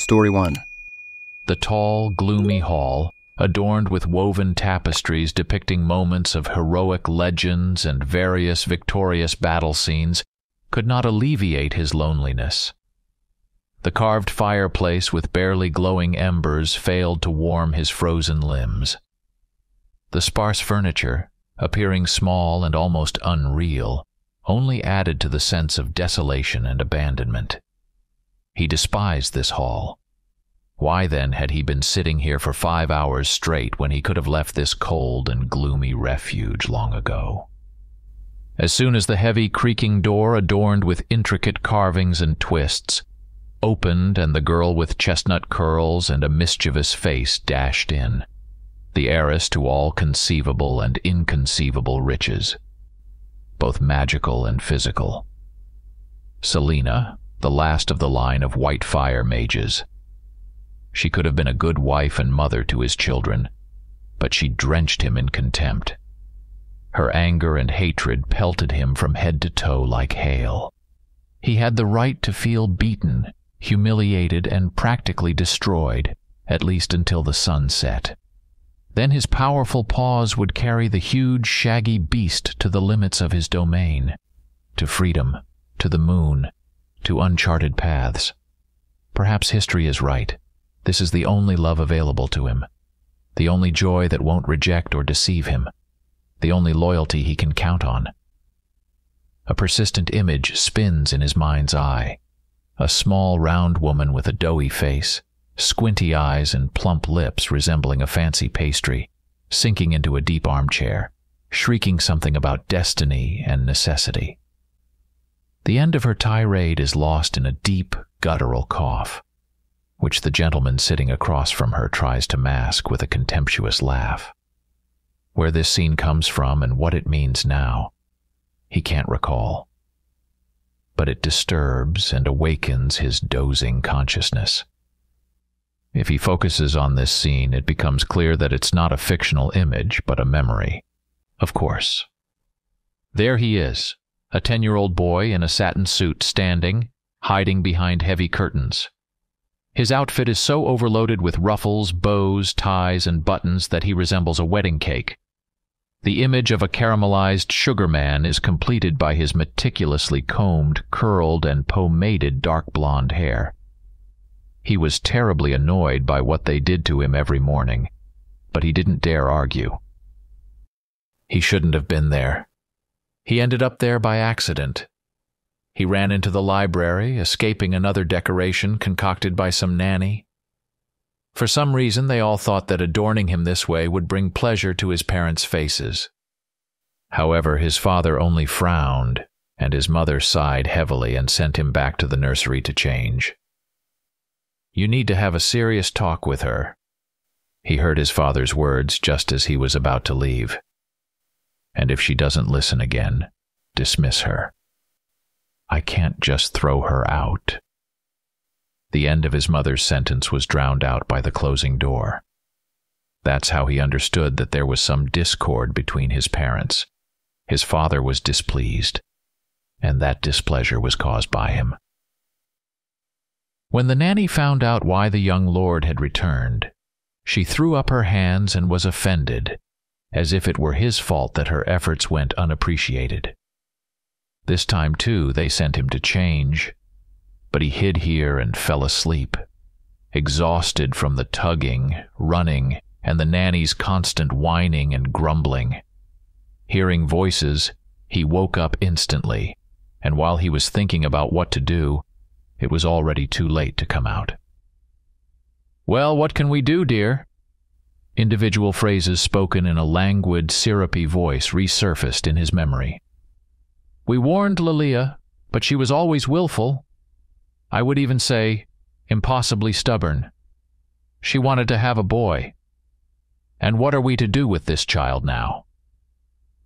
Story 1. The tall, gloomy hall, adorned with woven tapestries depicting moments of heroic legends and various victorious battle scenes, could not alleviate his loneliness. The carved fireplace with barely glowing embers failed to warm his frozen limbs. The sparse furniture, appearing small and almost unreal, only added to the sense of desolation and abandonment. He despised this hall. Why then had he been sitting here for 5 hours straight when he could have left this cold and gloomy refuge long ago? As soon as the heavy creaking door adorned with intricate carvings and twists opened and the girl with chestnut curls and a mischievous face dashed in, the heiress to all conceivable and inconceivable riches, both magical and physical. Selena, the last of the line of white fire mages. She could have been a good wife and mother to his children, but she drenched him in contempt. Her anger and hatred pelted him from head to toe like hail. He had the right to feel beaten, humiliated, and practically destroyed, at least until the sun set. Then his powerful paws would carry the huge, shaggy beast to the limits of his domain, to freedom, to the moon, to uncharted paths. Perhaps history is right. This is the only love available to him, the only joy that won't reject or deceive him, the only loyalty he can count on. A persistent image spins in his mind's eye, a small round woman with a doughy face, squinty eyes and plump lips resembling a fancy pastry, sinking into a deep armchair, shrieking something about destiny and necessity. The end of her tirade is lost in a deep, guttural cough, which the gentleman sitting across from her tries to mask with a contemptuous laugh. Where this scene comes from and what it means now, he can't recall. But it disturbs and awakens his dozing consciousness. If he focuses on this scene, it becomes clear that it's not a fictional image, but a memory. Of course. There he is, a 10-year-old boy in a satin suit standing, hiding behind heavy curtains. His outfit is so overloaded with ruffles, bows, ties, and buttons that he resembles a wedding cake. The image of a caramelized sugar man is completed by his meticulously combed, curled, and pomaded dark blonde hair. He was terribly annoyed by what they did to him every morning, but he didn't dare argue. He shouldn't have been there. He ended up there by accident. He ran into the library, escaping another decoration concocted by some nanny. For some reason, they all thought that adorning him this way would bring pleasure to his parents' faces. However, his father only frowned, and his mother sighed heavily and sent him back to the nursery to change. "You need to have a serious talk with her," he heard his father's words just as he was about to leave. "And if she doesn't listen again, dismiss her. I can't just throw her out." The end of his mother's sentence was drowned out by the closing door. That's how he understood that there was some discord between his parents. His father was displeased, and that displeasure was caused by him. When the nanny found out why the young lord had returned, she threw up her hands and was offended, as if it were his fault that her efforts went unappreciated. This time, too, they sent him to change, but he hid here and fell asleep, exhausted from the tugging, running, and the nanny's constant whining and grumbling. Hearing voices, he woke up instantly, and while he was thinking about what to do, it was already too late to come out. "Well, what can we do, dear?" Individual phrases spoken in a languid, syrupy voice resurfaced in his memory. "We warned Lilia, but she was always willful. I would even say, impossibly stubborn. She wanted to have a boy. And what are we to do with this child now?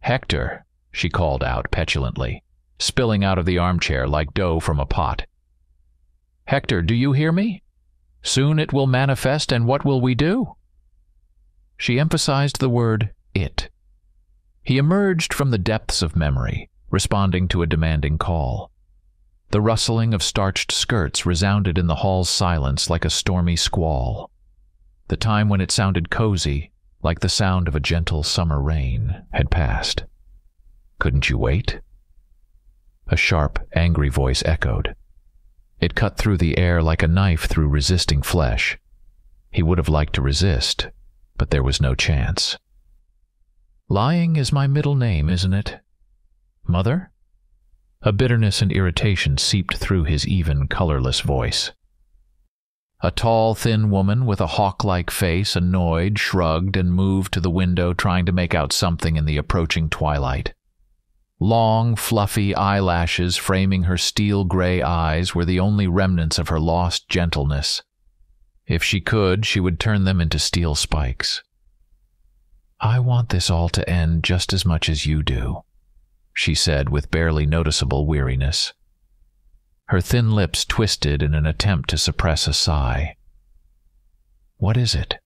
Hector," she called out petulantly, spilling out of the armchair like dough from a pot. "Hector, do you hear me? Soon it will manifest, and what will we do?" She emphasized the word it. He emerged from the depths of memory, responding to a demanding call. The rustling of starched skirts resounded in the hall's silence like a stormy squall, the time when it sounded cozy, like the sound of a gentle summer rain, had passed. Couldn't you wait? A sharp, angry voice echoed. It cut through the air like a knife through resisting flesh. He would have liked to resist, but there was no chance. "Lying is my middle name, isn't it, Mother?" A bitterness and irritation seeped through his even, colorless voice. A tall, thin woman with a hawk-like face, annoyed, shrugged, and moved to the window, trying to make out something in the approaching twilight. Long, fluffy eyelashes framing her steel-gray eyes were the only remnants of her lost gentleness. If she could, she would turn them into steel spikes. "I want this all to end just as much as you do," she said with barely noticeable weariness. Her thin lips twisted in an attempt to suppress a sigh. "What is it?"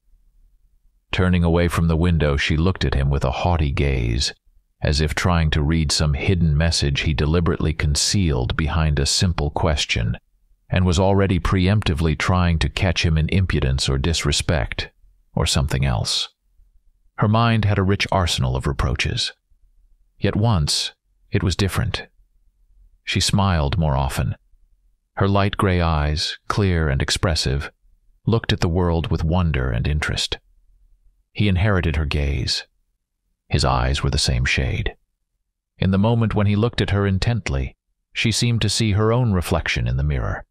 Turning away from the window, she looked at him with a haughty gaze, as if trying to read some hidden message he deliberately concealed behind a simple question, and was already preemptively trying to catch him in impudence or disrespect, or something else. Her mind had a rich arsenal of reproaches. Yet once, it was different. She smiled more often. Her light gray eyes, clear and expressive, looked at the world with wonder and interest. He inherited her gaze. His eyes were the same shade. In the moment when he looked at her intently, she seemed to see her own reflection in the mirror.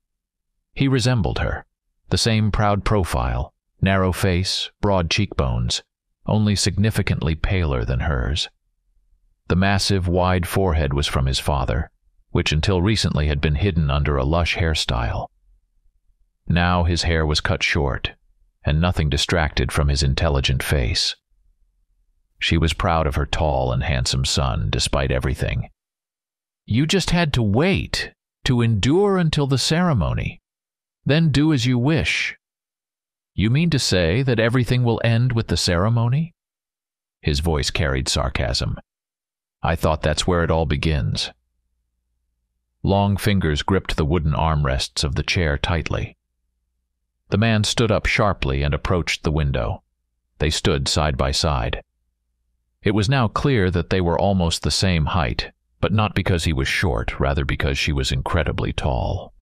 He resembled her, the same proud profile, narrow face, broad cheekbones, only significantly paler than hers. The massive, wide forehead was from his father, which until recently had been hidden under a lush hairstyle. Now his hair was cut short, and nothing distracted from his intelligent face. She was proud of her tall and handsome son, despite everything. "You just had to wait, to endure until the ceremony. Then do as you wish. You mean to say that everything will end with the ceremony?" His voice carried sarcasm. "I thought that's where it all begins." Long fingers gripped the wooden armrests of the chair tightly. The man stood up sharply and approached the window. They stood side by side. It was now clear that they were almost the same height, but not because he was short, rather because she was incredibly tall.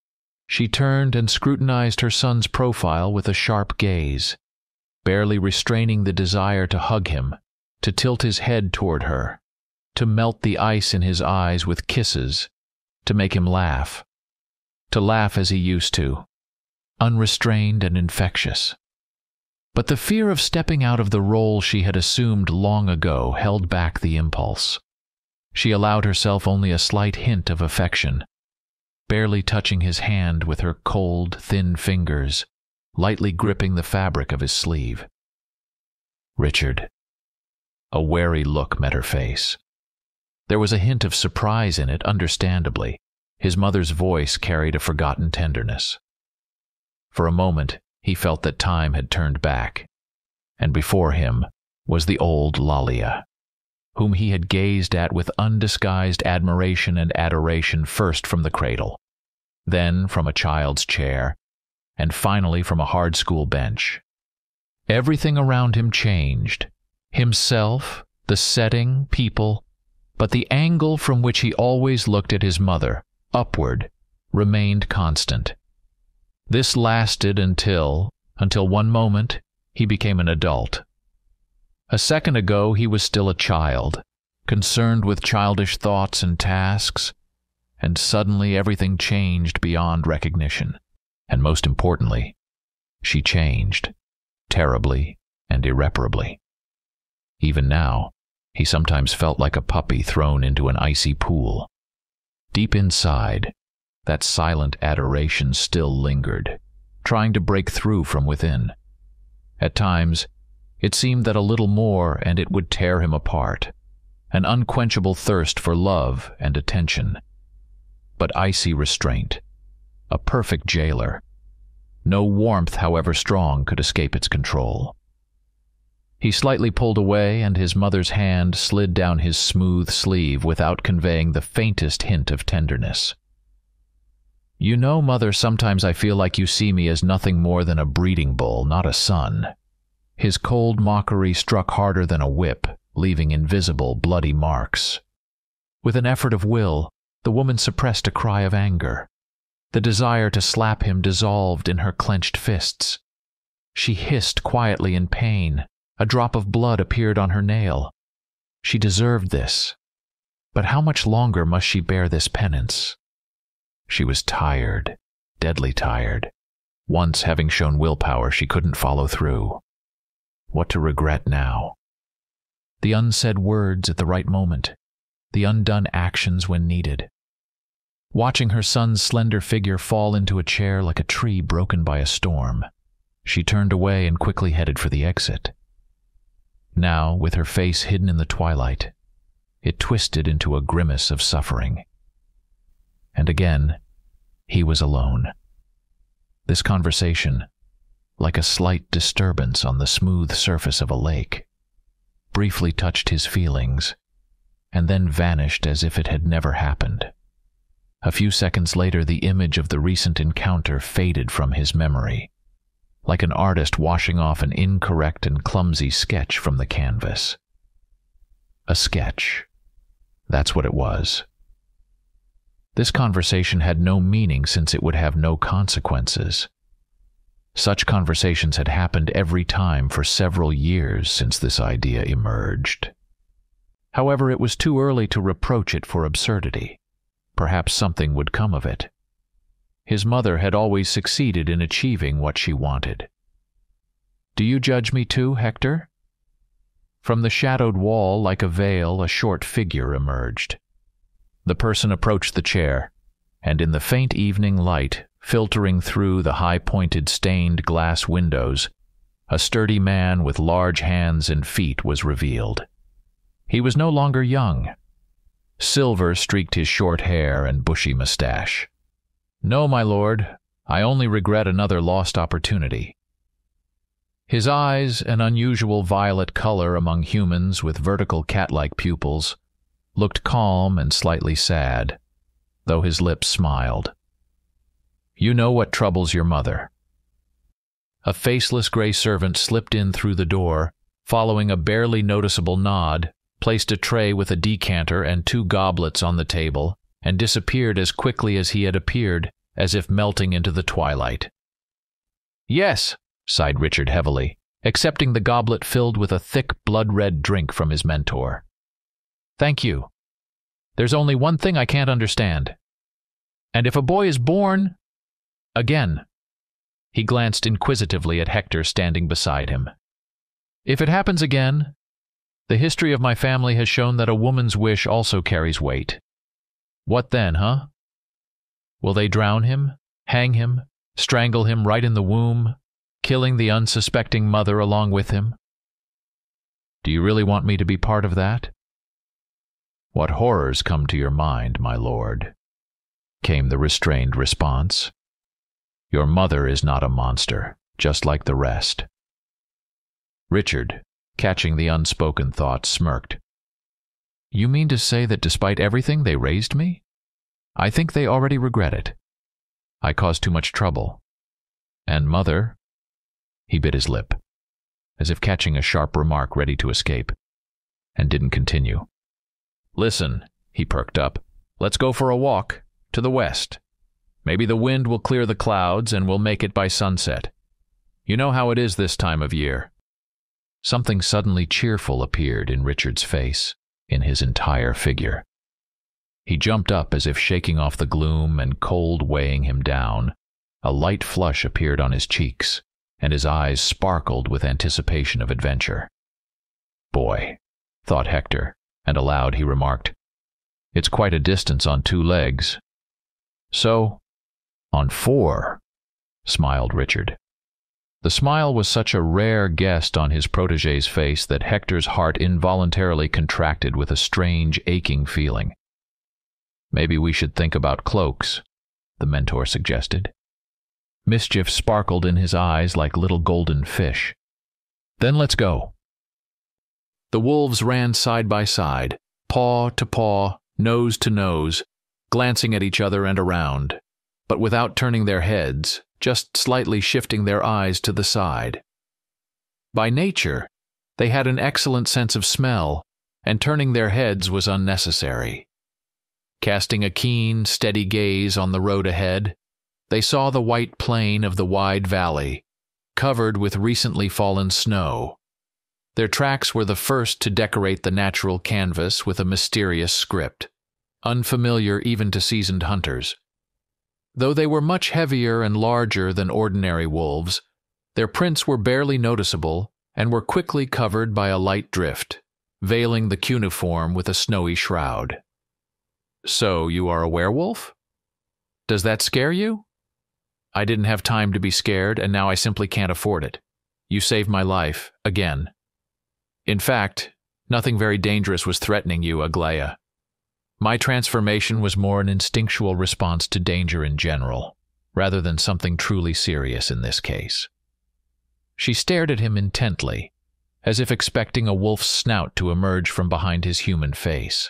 She turned and scrutinized her son's profile with a sharp gaze, barely restraining the desire to hug him, to tilt his head toward her, to melt the ice in his eyes with kisses, to make him laugh, to laugh as he used to, unrestrained and infectious. But the fear of stepping out of the role she had assumed long ago held back the impulse. She allowed herself only a slight hint of affection, barely touching his hand with her cold, thin fingers, lightly gripping the fabric of his sleeve. "Richard." A wary look met her face. There was a hint of surprise in it, understandably. His mother's voice carried a forgotten tenderness. For a moment, he felt that time had turned back, and before him was the old Lilia, whom he had gazed at with undisguised admiration and adoration, first from the cradle, then from a child's chair, and finally from a hard school bench. Everything around him changed. Himself, the setting, people, but the angle from which he always looked at his mother, upward, remained constant. This lasted until one moment, he became an adult. A second ago he was still a child, concerned with childish thoughts and tasks, and suddenly everything changed beyond recognition. And most importantly, she changed, terribly and irreparably. Even now, he sometimes felt like a puppy thrown into an icy pool. Deep inside, that silent adoration still lingered, trying to break through from within. At times, it seemed that a little more and it would tear him apart, an unquenchable thirst for love and attention. But icy restraint, a perfect jailer. No warmth, however strong, could escape its control. He slightly pulled away, and his mother's hand slid down his smooth sleeve without conveying the faintest hint of tenderness. You know, Mother, sometimes I feel like you see me as nothing more than a breeding bull, not a son. His cold mockery struck harder than a whip, leaving invisible, bloody marks. With an effort of will, the woman suppressed a cry of anger. The desire to slap him dissolved in her clenched fists. She hissed quietly in pain. A drop of blood appeared on her nail. She deserved this. But how much longer must she bear this penance? She was tired, deadly tired. Once having shown willpower, she couldn't follow through. What to regret now? The unsaid words at the right moment, the undone actions when needed. Watching her son's slender figure fall into a chair like a tree broken by a storm, she turned away and quickly headed for the exit. Now, with her face hidden in the twilight, it twisted into a grimace of suffering. And again, he was alone. This conversation, like a slight disturbance on the smooth surface of a lake, briefly touched his feelings, and then vanished as if it had never happened. A few seconds later, the image of the recent encounter faded from his memory, like an artist washing off an incorrect and clumsy sketch from the canvas. A sketch. That's what it was. This conversation had no meaning since it would have no consequences. Such conversations had happened every time for several years since this idea emerged. However, it was too early to reproach it for absurdity. Perhaps something would come of it. His mother had always succeeded in achieving what she wanted. "Do you judge me too, Hector?" From the shadowed wall, like a veil, a short figure emerged. The person approached the chair, and in the faint evening light, filtering through the high-pointed stained glass windows, a sturdy man with large hands and feet was revealed. He was no longer young. Silver streaked his short hair and bushy mustache. "No, my lord, I only regret another lost opportunity." His eyes, an unusual violet color among humans with vertical cat-like pupils, looked calm and slightly sad, though his lips smiled. "You know what troubles your mother." A faceless gray servant slipped in through the door, following a barely noticeable nod, placed a tray with a decanter and two goblets on the table, and disappeared as quickly as he had appeared, as if melting into the twilight. "Yes," sighed Richard heavily, accepting the goblet filled with a thick blood-red drink from his mentor. "Thank you. There's only one thing I can't understand. And if a boy is born... Again." He glanced inquisitively at Hector standing beside him. "If it happens again, the history of my family has shown that a woman's wish also carries weight. What then, huh? Will they drown him, hang him, strangle him right in the womb, killing the unsuspecting mother along with him? Do you really want me to be part of that?" "What horrors come to your mind, my lord?" came the restrained response. "Your mother is not a monster, just like the rest." Richard, catching the unspoken thought, smirked. "You mean to say that despite everything they raised me? I think they already regret it. I caused too much trouble. And mother..." He bit his lip, as if catching a sharp remark ready to escape, and didn't continue. "Listen," he perked up, "let's go for a walk, to the west. Maybe the wind will clear the clouds and we'll make it by sunset. You know how it is this time of year." Something suddenly cheerful appeared in Richard's face, in his entire figure. He jumped up as if shaking off the gloom and cold weighing him down. A light flush appeared on his cheeks, and his eyes sparkled with anticipation of adventure. "Boy," thought Hector, and aloud he remarked, "It's quite a distance on two legs." "So, on four," smiled Richard. The smile was such a rare guest on his protégé's face that Hector's heart involuntarily contracted with a strange, aching feeling. "Maybe we should think about cloaks," the mentor suggested. Mischief sparkled in his eyes like little golden fish. "Then let's go." The wolves ran side by side, paw to paw, nose to nose, glancing at each other and around. but without turning their heads, just slightly shifting their eyes to the side. By nature, they had an excellent sense of smell, and turning their heads was unnecessary. Casting a keen, steady gaze on the road ahead, they saw the white plain of the wide valley, covered with recently fallen snow. Their tracks were the first to decorate the natural canvas with a mysterious script, unfamiliar even to seasoned hunters. Though they were much heavier and larger than ordinary wolves, their prints were barely noticeable and were quickly covered by a light drift, veiling the cuneiform with a snowy shroud. "So you are a werewolf? Does that scare you?" "I didn't have time to be scared, and now I simply can't afford it. You saved my life, again. In fact, nothing very dangerous was threatening you, Aglaia. My transformation was more an instinctual response to danger in general, rather than something truly serious in this case." She stared at him intently, as if expecting a wolf's snout to emerge from behind his human face.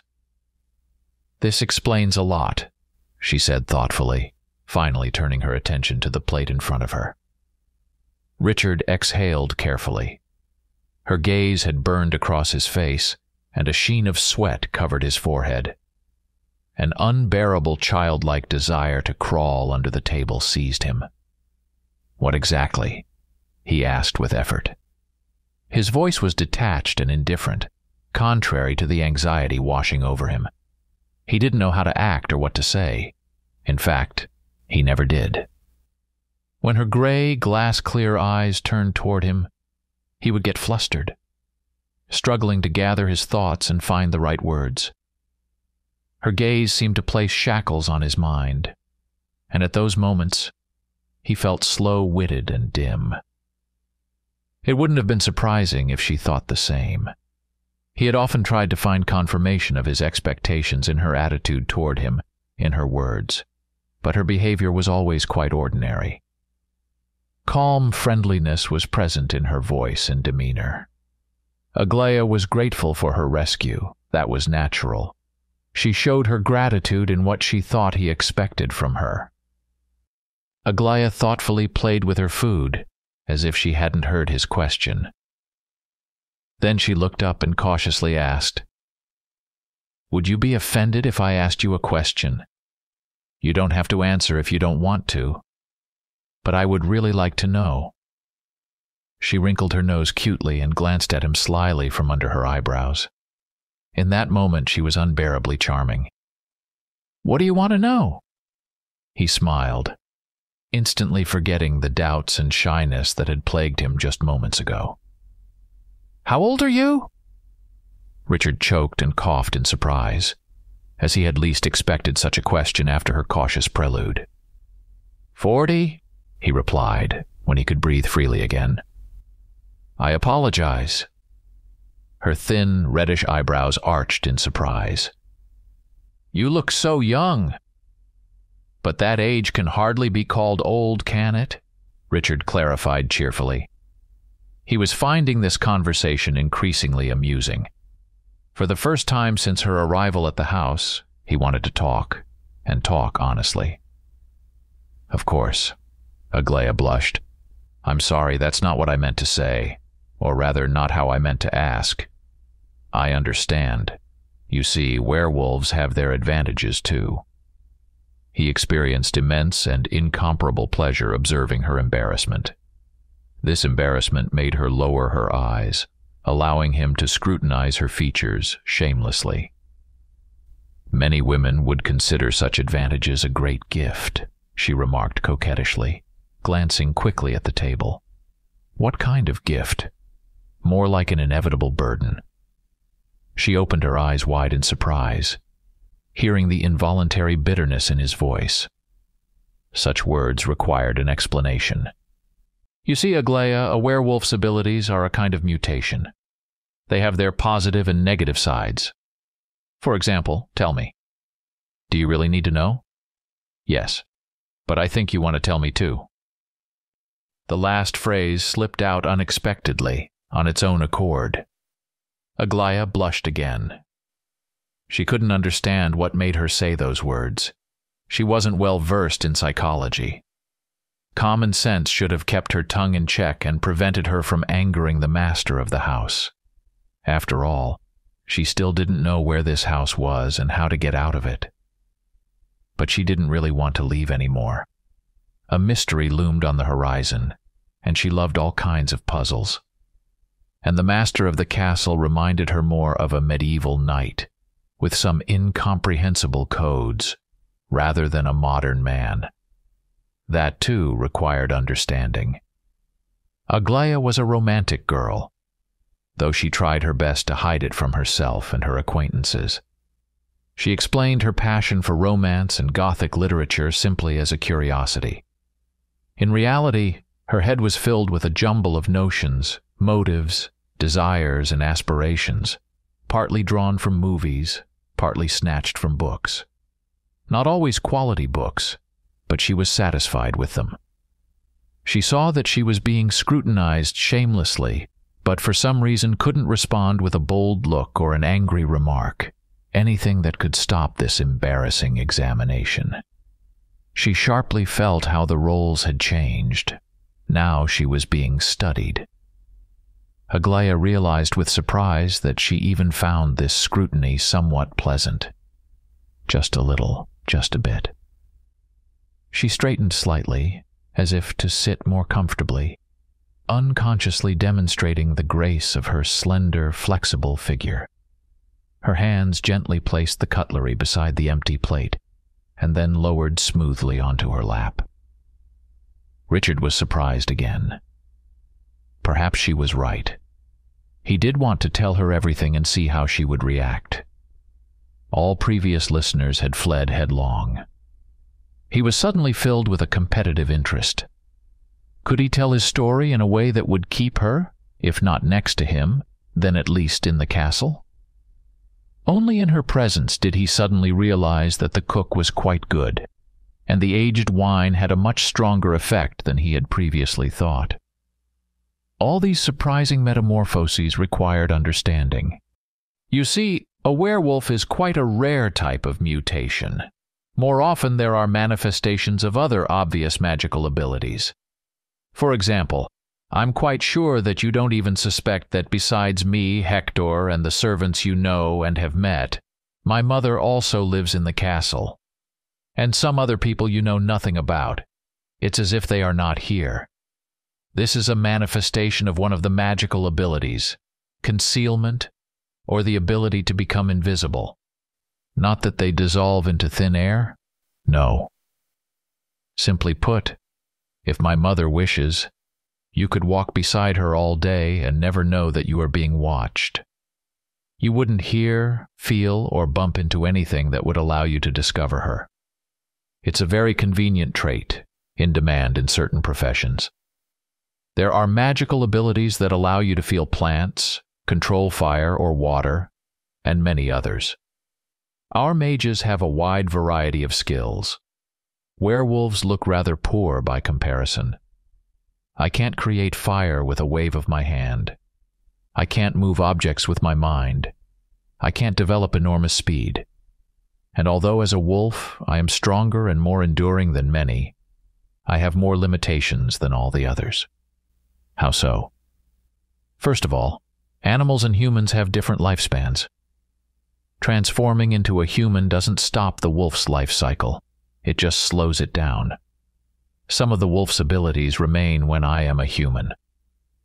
"This explains a lot," she said thoughtfully, finally turning her attention to the plate in front of her. Richard exhaled carefully. Her gaze had burned across his face, and a sheen of sweat covered his forehead. An unbearable childlike desire to crawl under the table seized him. "What exactly?" he asked with effort. His voice was detached and indifferent, contrary to the anxiety washing over him. He didn't know how to act or what to say. In fact, he never did. When her gray, glass-clear eyes turned toward him, he would get flustered, struggling to gather his thoughts and find the right words. Her gaze seemed to place shackles on his mind, and at those moments, he felt slow-witted and dim. It wouldn't have been surprising if she thought the same. He had often tried to find confirmation of his expectations in her attitude toward him, in her words, but her behavior was always quite ordinary. Calm friendliness was present in her voice and demeanor. Aglaia was grateful for her rescue. That was natural. She showed her gratitude in what she thought he expected from her. Aglaia thoughtfully played with her food, as if she hadn't heard his question. Then she looked up and cautiously asked, "Would you be offended if I asked you a question? You don't have to answer if you don't want to. But I would really like to know." She wrinkled her nose cutely and glanced at him slyly from under her eyebrows. In that moment, she was unbearably charming. "What do you want to know?" He smiled, instantly forgetting the doubts and shyness that had plagued him just moments ago. "How old are you?" Richard choked and coughed in surprise, as he had least expected such a question after her cautious prelude. "40," he replied, when he could breathe freely again. "I apologize." Her thin, reddish eyebrows arched in surprise. "You look so young. But that age can hardly be called old, can it?" Richard clarified cheerfully. He was finding this conversation increasingly amusing. For the first time since her arrival at the house, he wanted to talk, and talk honestly. "Of course," Aglaia blushed. "I'm sorry, that's not what I meant to say, or rather not how I meant to ask. I understand. You see, werewolves have their advantages too." He experienced immense and incomparable pleasure observing her embarrassment. This embarrassment made her lower her eyes, allowing him to scrutinize her features shamelessly. "Many women would consider such advantages a great gift," she remarked coquettishly, glancing quickly at the table. What kind of gift? More like an inevitable burden. She opened her eyes wide in surprise, hearing the involuntary bitterness in his voice. Such words required an explanation. "You see, Aglaia, a werewolf's abilities are a kind of mutation. They have their positive and negative sides. For example, tell me." "Do you really need to know?" "Yes, but I think you want to tell me too." The last phrase slipped out unexpectedly, on its own accord. Aglaia blushed again. She couldn't understand what made her say those words. She wasn't well versed in psychology. Common sense should have kept her tongue in check and prevented her from angering the master of the house. After all, she still didn't know where this house was and how to get out of it. But she didn't really want to leave anymore. A mystery loomed on the horizon, and she loved all kinds of puzzles. And the master of the castle reminded her more of a medieval knight, with some incomprehensible codes, rather than a modern man. That, too, required understanding. Aglaia was a romantic girl, though she tried her best to hide it from herself and her acquaintances. She explained her passion for romance and Gothic literature simply as a curiosity. In reality, her head was filled with a jumble of notions, motives, desires, and aspirations, partly drawn from movies, partly snatched from books. Not always quality books, but she was satisfied with them. She saw that she was being scrutinized shamelessly, but for some reason couldn't respond with a bold look or an angry remark, anything that could stop this embarrassing examination. She sharply felt how the roles had changed. Now she was being studied. Aglaia realized with surprise that she even found this scrutiny somewhat pleasant. Just a little, just a bit. She straightened slightly, as if to sit more comfortably, unconsciously demonstrating the grace of her slender, flexible figure. Her hands gently placed the cutlery beside the empty plate, and then lowered smoothly onto her lap. Richard was surprised again. Perhaps she was right. He did want to tell her everything and see how she would react. All previous listeners had fled headlong. He was suddenly filled with a competitive interest. Could he tell his story in a way that would keep her, if not next to him, then at least in the castle? Only in her presence did he suddenly realize that the cook was quite good, and the aged wine had a much stronger effect than he had previously thought. All these surprising metamorphoses required understanding. You see, a werewolf is quite a rare type of mutation. More often there are manifestations of other obvious magical abilities. For example, I'm quite sure that you don't even suspect that besides me, Hector, and the servants you know and have met, my mother also lives in the castle. And some other people you know nothing about. It's as if they are not here. This is a manifestation of one of the magical abilities, concealment, or the ability to become invisible. Not that they dissolve into thin air? No. Simply put, if my mother wishes, you could walk beside her all day and never know that you are being watched. You wouldn't hear, feel, or bump into anything that would allow you to discover her. It's a very convenient trait, in demand in certain professions. There are magical abilities that allow you to feel plants, control fire or water, and many others. Our mages have a wide variety of skills. Werewolves look rather poor by comparison. I can't create fire with a wave of my hand. I can't move objects with my mind. I can't develop enormous speed. And although as a wolf I am stronger and more enduring than many, I have more limitations than all the others. How so? First of all, animals and humans have different lifespans. Transforming into a human doesn't stop the wolf's life cycle. It just slows it down. Some of the wolf's abilities remain when I am a human,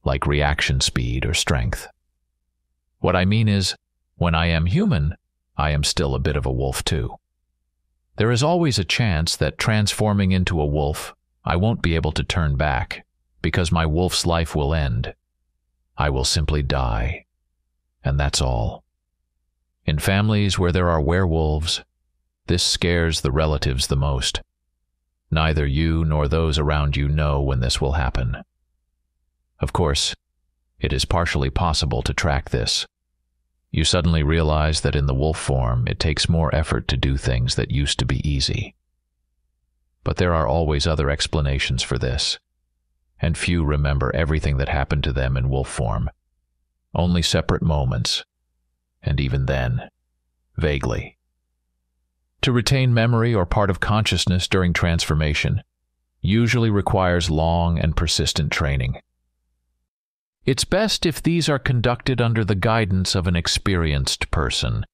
like reaction speed or strength. What I mean is, when I am human, I am still a bit of a wolf too. There is always a chance that transforming into a wolf, I won't be able to turn back, because my wolf's life will end. I will simply die. And that's all. In families where there are werewolves, this scares the relatives the most. Neither you nor those around you know when this will happen. Of course, it is partially possible to track this. You suddenly realize that in the wolf form, it takes more effort to do things that used to be easy. But there are always other explanations for this, and few remember everything that happened to them in wolf form. Only separate moments. And even then, vaguely. To retain memory or part of consciousness during transformation usually requires long and persistent training. It's best if these are conducted under the guidance of an experienced person,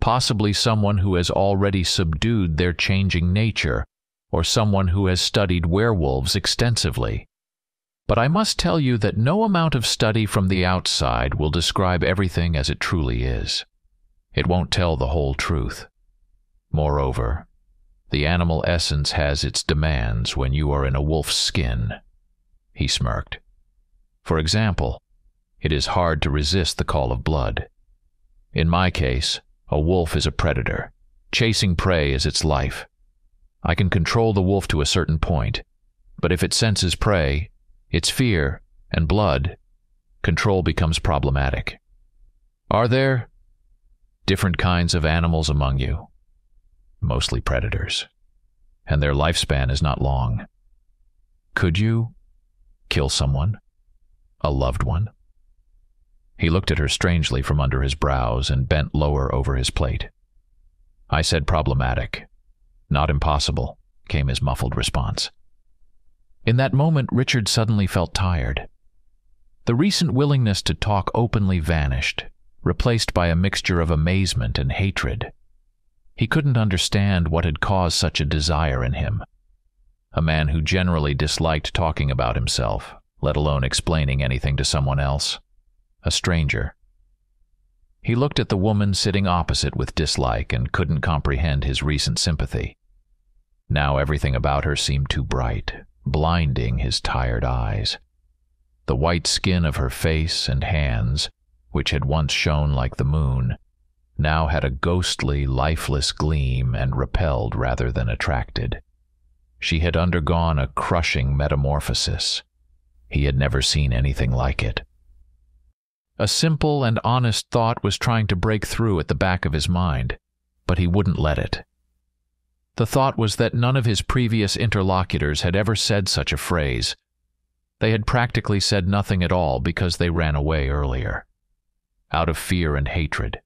possibly someone who has already subdued their changing nature, or someone who has studied werewolves extensively. But I must tell you that no amount of study from the outside will describe everything as it truly is. It won't tell the whole truth. Moreover, the animal essence has its demands when you are in a wolf's skin. He smirked. For example, it is hard to resist the call of blood. In my case, a wolf is a predator. Chasing prey is its life. I can control the wolf to a certain point, but if it senses prey, its fear, and blood, control becomes problematic. Are there different kinds of animals among you? Mostly predators, and their lifespan is not long. Could you kill someone? A loved one? He looked at her strangely from under his brows and bent lower over his plate. I said problematic. Not impossible, came his muffled response. In that moment, Richard suddenly felt tired. The recent willingness to talk openly vanished, replaced by a mixture of amazement and hatred. He couldn't understand what had caused such a desire in him. A man who generally disliked talking about himself, let alone explaining anything to someone else. A stranger. He looked at the woman sitting opposite with dislike and couldn't comprehend his recent sympathy. Now everything about her seemed too bright, blinding his tired eyes. The white skin of her face and hands, which had once shone like the moon, now had a ghostly, lifeless gleam and repelled rather than attracted. She had undergone a crushing metamorphosis. He had never seen anything like it. A simple and honest thought was trying to break through at the back of his mind, but he wouldn't let it. The thought was that none of his previous interlocutors had ever said such a phrase. They had practically said nothing at all because they ran away earlier, out of fear and hatred.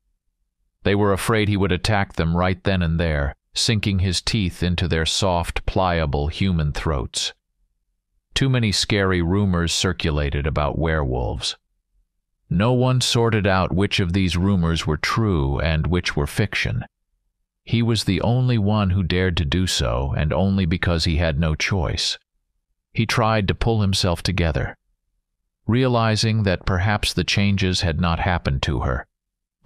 They were afraid he would attack them right then and there, sinking his teeth into their soft, pliable human throats. Too many scary rumors circulated about werewolves. No one sorted out which of these rumors were true and which were fiction. He was the only one who dared to do so, and only because he had no choice. He tried to pull himself together, realizing that perhaps the changes had not happened to her,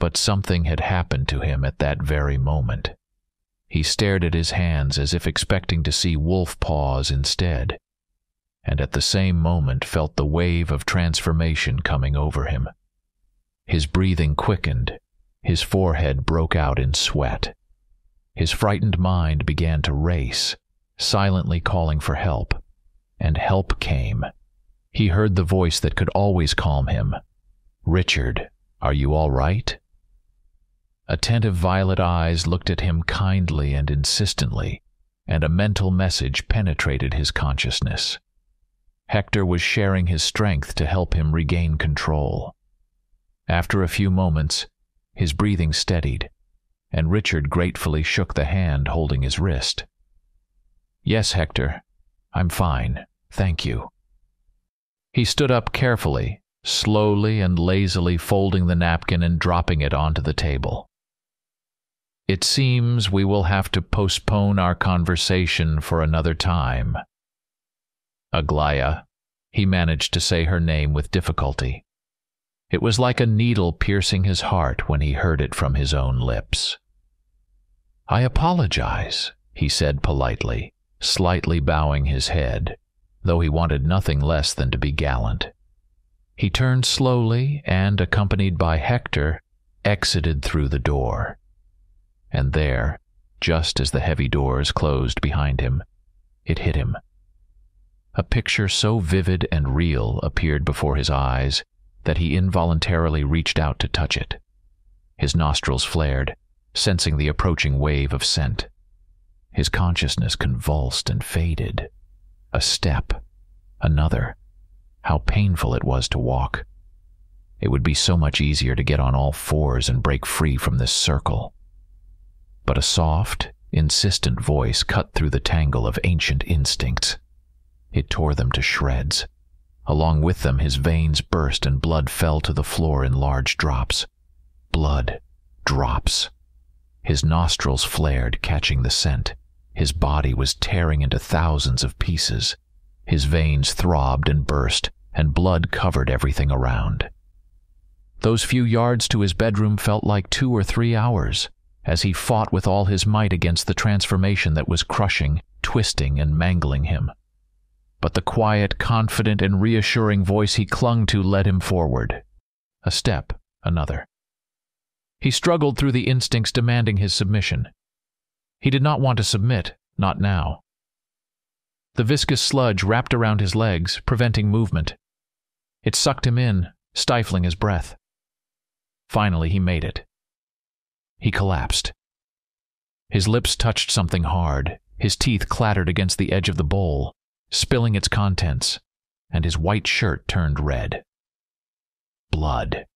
but something had happened to him at that very moment. He stared at his hands as if expecting to see wolf paws instead, and at the same moment felt the wave of transformation coming over him. His breathing quickened, his forehead broke out in sweat. His frightened mind began to race, silently calling for help, and help came. He heard the voice that could always calm him. "Richard, are you all right?" Attentive violet eyes looked at him kindly and insistently, and a mental message penetrated his consciousness. Hector was sharing his strength to help him regain control. After a few moments, his breathing steadied, and Richard gratefully shook the hand holding his wrist. "Yes, Hector, I'm fine, thank you." He stood up carefully, slowly and lazily folding the napkin and dropping it onto the table. "It seems we will have to postpone our conversation for another time." Aglaia, he managed to say her name with difficulty. It was like a needle piercing his heart when he heard it from his own lips. "I apologize," he said politely, slightly bowing his head, though he wanted nothing less than to be gallant. He turned slowly and, accompanied by Hector, exited through the door. And there, just as the heavy doors closed behind him, it hit him. A picture so vivid and real appeared before his eyes that he involuntarily reached out to touch it. His nostrils flared, sensing the approaching wave of scent. His consciousness convulsed and faded. A step, another. How painful it was to walk. It would be so much easier to get on all fours and break free from this circle. But a soft, insistent voice cut through the tangle of ancient instincts. It tore them to shreds. Along with them, his veins burst and blood fell to the floor in large drops. Blood. Drops. His nostrils flared, catching the scent. His body was tearing into thousands of pieces. His veins throbbed and burst, and blood covered everything around. Those few yards to his bedroom felt like 2 or 3 hours, as he fought with all his might against the transformation that was crushing, twisting, and mangling him. But the quiet, confident, and reassuring voice he clung to led him forward. A step, another. He struggled through the instincts demanding his submission. He did not want to submit, not now. The viscous sludge wrapped around his legs, preventing movement. It sucked him in, stifling his breath. Finally, he made it. He collapsed. His lips touched something hard, his teeth clattered against the edge of the bowl, spilling its contents, and his white shirt turned red. Blood.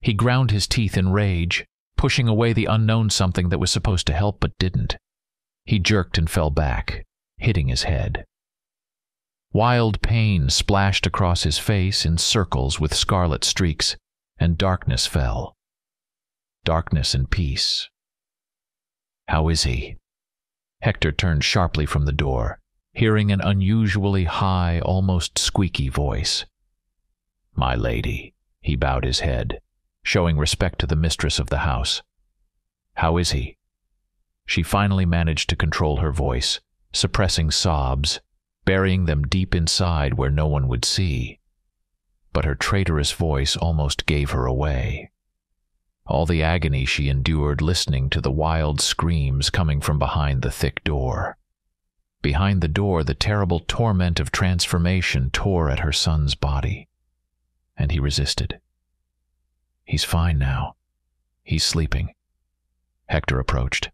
He ground his teeth in rage, pushing away the unknown something that was supposed to help but didn't. He jerked and fell back, hitting his head. Wild pain splashed across his face in circles with scarlet streaks, and darkness fell. Darkness and peace. How is he? Hector turned sharply from the door, hearing an unusually high, almost squeaky voice. My lady, he bowed his head, showing respect to the mistress of the house. How is he? She finally managed to control her voice, suppressing sobs, burying them deep inside where no one would see. But her traitorous voice almost gave her away. All the agony she endured listening to the wild screams coming from behind the thick door. Behind the door, the terrible torment of transformation tore at her son's body. And he resisted. He's fine now. He's sleeping. Hector approached.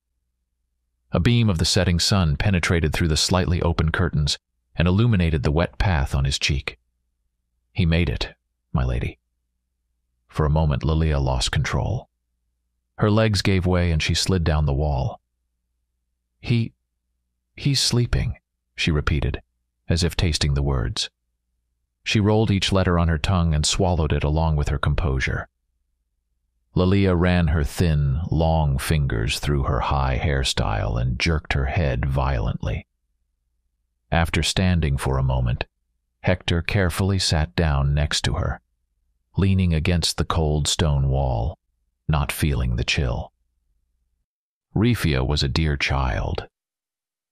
A beam of the setting sun penetrated through the slightly open curtains and illuminated the wet path on his cheek. He made it, my lady. For a moment, Lilia lost control. Her legs gave way and she slid down the wall. He's sleeping, she repeated, as if tasting the words. She rolled each letter on her tongue and swallowed it along with her composure. Lilia ran her thin, long fingers through her high hairstyle and jerked her head violently. After standing for a moment, Hector carefully sat down next to her, leaning against the cold stone wall, not feeling the chill. Rifia was a dear child.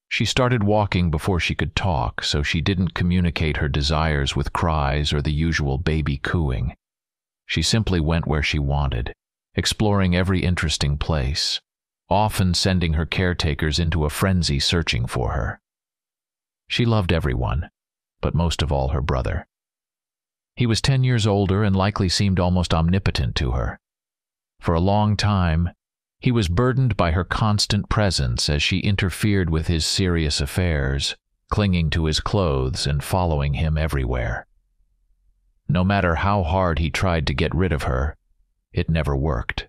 She started walking before she could talk, so she didn't communicate her desires with cries or the usual baby cooing. She simply went where she wanted, exploring every interesting place, often sending her caretakers into a frenzy searching for her. She loved everyone, but most of all her brother. He was 10 years older and likely seemed almost omnipotent to her. For a long time, he was burdened by her constant presence as she interfered with his serious affairs, clinging to his clothes and following him everywhere. No matter how hard he tried to get rid of her, it never worked.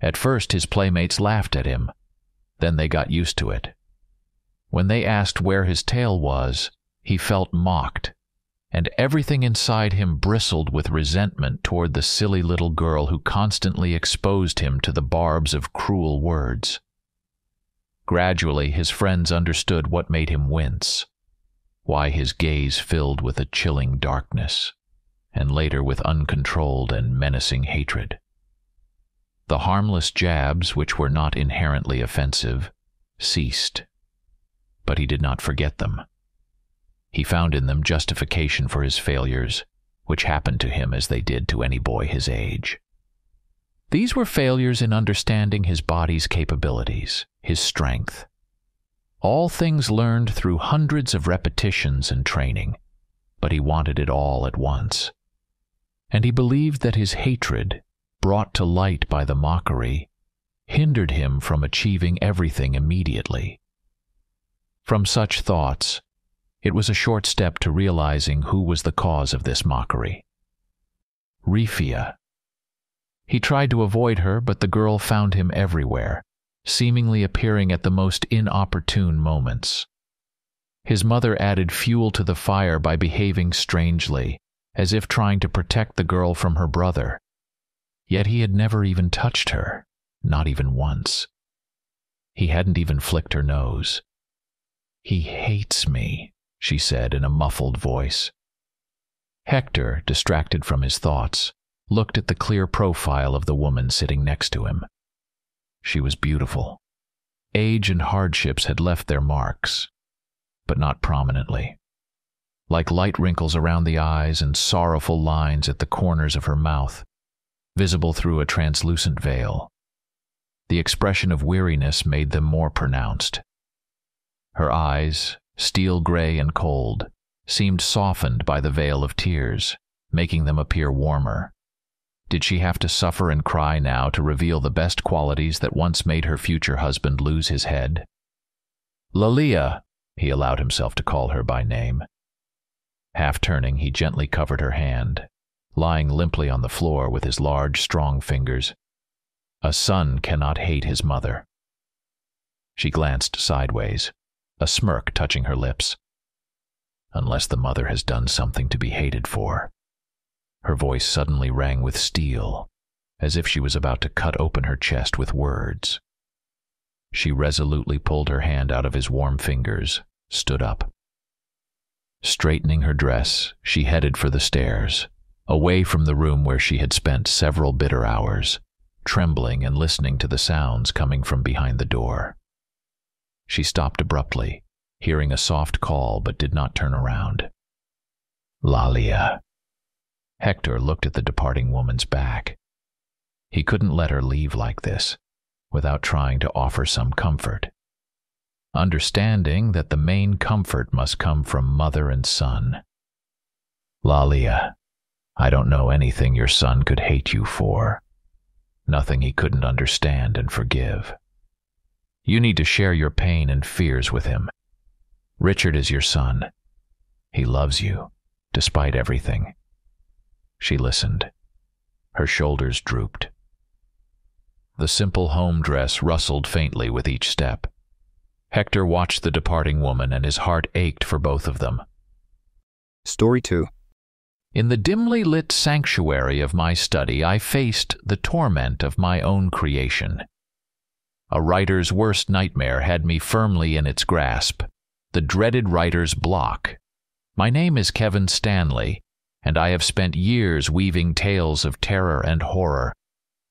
At first, his playmates laughed at him. Then they got used to it. When they asked where his tail was, he felt mocked, and everything inside him bristled with resentment toward the silly little girl who constantly exposed him to the barbs of cruel words. Gradually, his friends understood what made him wince, why his gaze filled with a chilling darkness, and later with uncontrolled and menacing hatred. The harmless jabs, which were not inherently offensive, ceased, but he did not forget them. He found in them justification for his failures, which happened to him as they did to any boy his age. These were failures in understanding his body's capabilities, his strength. All things learned through hundreds of repetitions and training, but he wanted it all at once. And he believed that his hatred, brought to light by the mockery, hindered him from achieving everything immediately. From such thoughts, it was a short step to realizing who was the cause of this mockery. Rifia. He tried to avoid her, but the girl found him everywhere, seemingly appearing at the most inopportune moments. His mother added fuel to the fire by behaving strangely, as if trying to protect the girl from her brother. Yet he had never even touched her, not even once. He hadn't even flicked her nose. "He hates me," she said in a muffled voice. Hector, distracted from his thoughts, looked at the clear profile of the woman sitting next to him. She was beautiful. Age and hardships had left their marks, but not prominently. Like light wrinkles around the eyes and sorrowful lines at the corners of her mouth, visible through a translucent veil. The expression of weariness made them more pronounced. Her eyes, steel gray and cold, seemed softened by the veil of tears, making them appear warmer. Did she have to suffer and cry now to reveal the best qualities that once made her future husband lose his head? "Lilia," he allowed himself to call her by name. Half-turning, he gently covered her hand, lying limply on the floor with his large, strong fingers. A son cannot hate his mother. She glanced sideways, a smirk touching her lips. Unless the mother has done something to be hated for. Her voice suddenly rang with steel, as if she was about to cut open her chest with words. She resolutely pulled her hand out of his warm fingers, stood up. Straightening her dress, she headed for the stairs, away from the room where she had spent several bitter hours, trembling and listening to the sounds coming from behind the door. She stopped abruptly, hearing a soft call but did not turn around. Lilia. Hector looked at the departing woman's back. He couldn't let her leave like this, without trying to offer some comfort. Understanding that the main comfort must come from mother and son. Lilia, I don't know anything your son could hate you for. Nothing he couldn't understand and forgive. You need to share your pain and fears with him. Richard is your son. He loves you, despite everything. She listened. Her shoulders drooped. The simple home dress rustled faintly with each step. Hector watched the departing woman and his heart ached for both of them. Story 2. In the dimly lit sanctuary of my study, I faced the torment of my own creation. A writer's worst nightmare had me firmly in its grasp, the dreaded writer's block. My name is Kevin Stanley, and I have spent years weaving tales of terror and horror,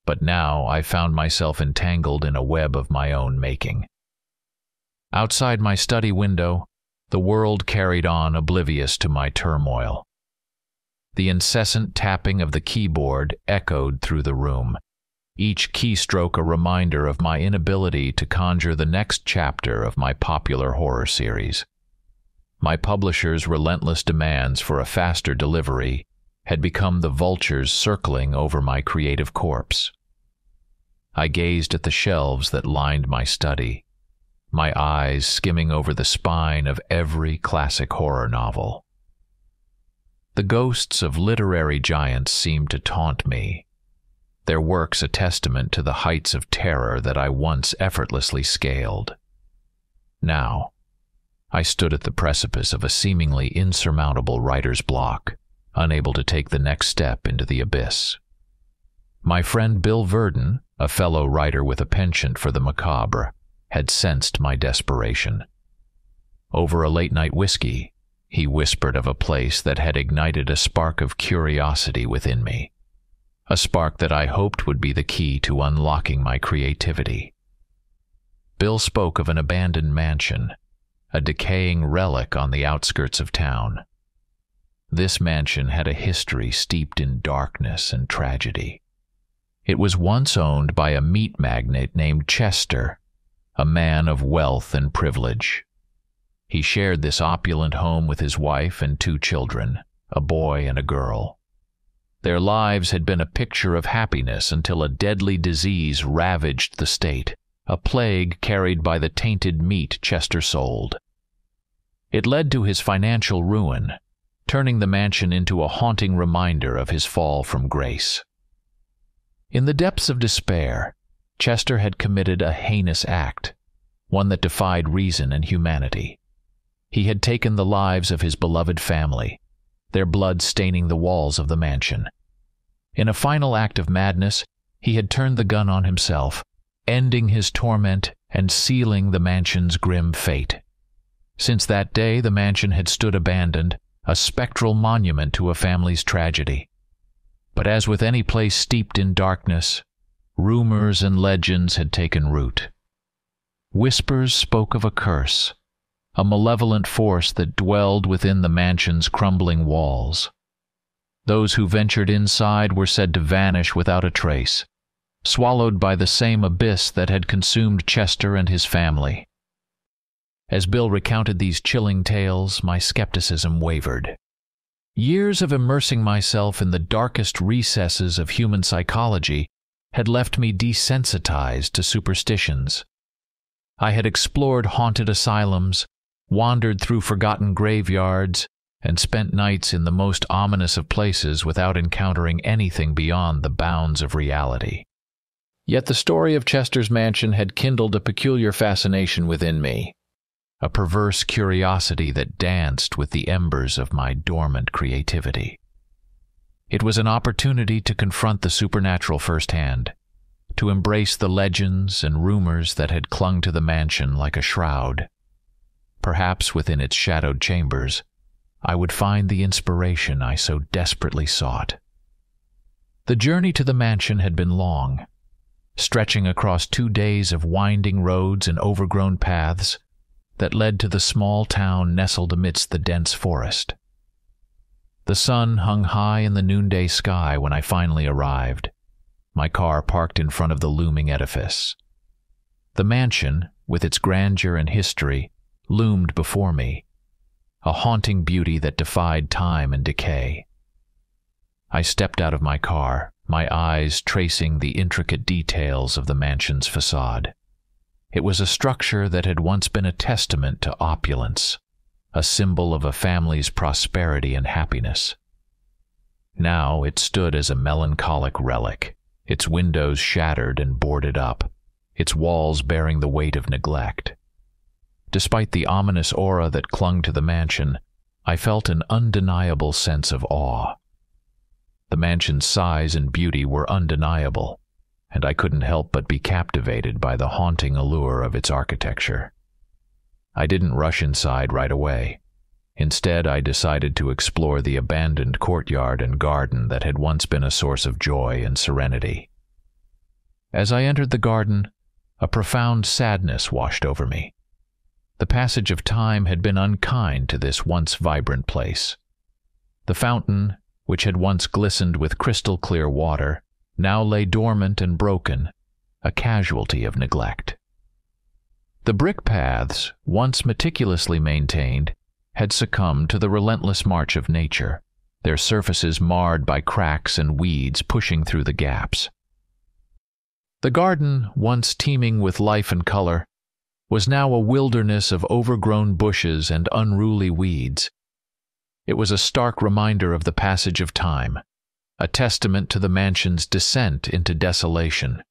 but now I found myself entangled in a web of my own making. Outside my study window, the world carried on oblivious to my turmoil. The incessant tapping of the keyboard echoed through the room, each keystroke a reminder of my inability to conjure the next chapter of my popular horror series. My publisher's relentless demands for a faster delivery had become the vultures circling over my creative corpse. I gazed at the shelves that lined my study, my eyes skimming over the spine of every classic horror novel. The ghosts of literary giants seemed to taunt me, their works a testament to the heights of terror that I once effortlessly scaled. Now, I stood at the precipice of a seemingly insurmountable writer's block, unable to take the next step into the abyss. My friend Bill Verdon, a fellow writer with a penchant for the macabre, had sensed my desperation. Over a late-night whiskey, he whispered of a place that had ignited a spark of curiosity within me, a spark that I hoped would be the key to unlocking my creativity. Bill spoke of an abandoned mansion, a decaying relic on the outskirts of town. This mansion had a history steeped in darkness and tragedy. It was once owned by a meat magnate named Chester, a man of wealth and privilege. He shared this opulent home with his wife and two children, a boy and a girl. Their lives had been a picture of happiness until a deadly disease ravaged the state, a plague carried by the tainted meat Chester sold. It led to his financial ruin, turning the mansion into a haunting reminder of his fall from grace. In the depths of despair, Chester had committed a heinous act, one that defied reason and humanity. He had taken the lives of his beloved family, their blood staining the walls of the mansion. In a final act of madness, he had turned the gun on himself, ending his torment and sealing the mansion's grim fate. Since that day, the mansion had stood abandoned, a spectral monument to a family's tragedy. But as with any place steeped in darkness, rumors and legends had taken root. Whispers spoke of a curse, a malevolent force that dwelled within the mansion's crumbling walls. Those who ventured inside were said to vanish without a trace, swallowed by the same abyss that had consumed Chester and his family. As Bill recounted these chilling tales, my skepticism wavered. Years of immersing myself in the darkest recesses of human psychology had left me desensitized to superstitions. I had explored haunted asylums, wandered through forgotten graveyards, and spent nights in the most ominous of places without encountering anything beyond the bounds of reality. Yet the story of Chester's mansion had kindled a peculiar fascination within me, a perverse curiosity that danced with the embers of my dormant creativity. It was an opportunity to confront the supernatural firsthand, to embrace the legends and rumors that had clung to the mansion like a shroud. Perhaps within its shadowed chambers, I would find the inspiration I so desperately sought. The journey to the mansion had been long, stretching across 2 days of winding roads and overgrown paths that led to the small town nestled amidst the dense forest. The sun hung high in the noonday sky when I finally arrived, my car parked in front of the looming edifice. The mansion, with its grandeur and history, loomed before me, a haunting beauty that defied time and decay. I stepped out of my car, my eyes tracing the intricate details of the mansion's facade. It was a structure that had once been a testament to opulence, a symbol of a family's prosperity and happiness. Now it stood as a melancholic relic, its windows shattered and boarded up, its walls bearing the weight of neglect. Despite the ominous aura that clung to the mansion, I felt an undeniable sense of awe. The mansion's size and beauty were undeniable, and I couldn't help but be captivated by the haunting allure of its architecture. I didn't rush inside right away. Instead, I decided to explore the abandoned courtyard and garden that had once been a source of joy and serenity. As I entered the garden, a profound sadness washed over me. The passage of time had been unkind to this once vibrant place. The fountain, which had once glistened with crystal clear water, now lay dormant and broken, a casualty of neglect. The brick paths, once meticulously maintained, had succumbed to the relentless march of nature, their surfaces marred by cracks and weeds pushing through the gaps. The garden, once teeming with life and color, was now a wilderness of overgrown bushes and unruly weeds. It was a stark reminder of the passage of time, a testament to the mansion's descent into desolation.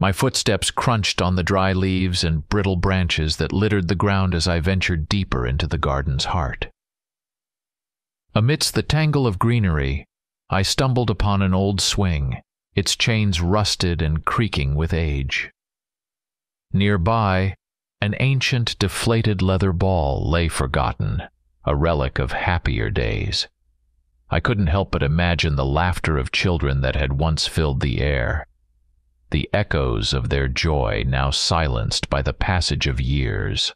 My footsteps crunched on the dry leaves and brittle branches that littered the ground as I ventured deeper into the garden's heart. Amidst the tangle of greenery, I stumbled upon an old swing, its chains rusted and creaking with age. Nearby, an ancient deflated leather ball lay forgotten, a relic of happier days. I couldn't help but imagine the laughter of children that had once filled the air, the echoes of their joy now silenced by the passage of years.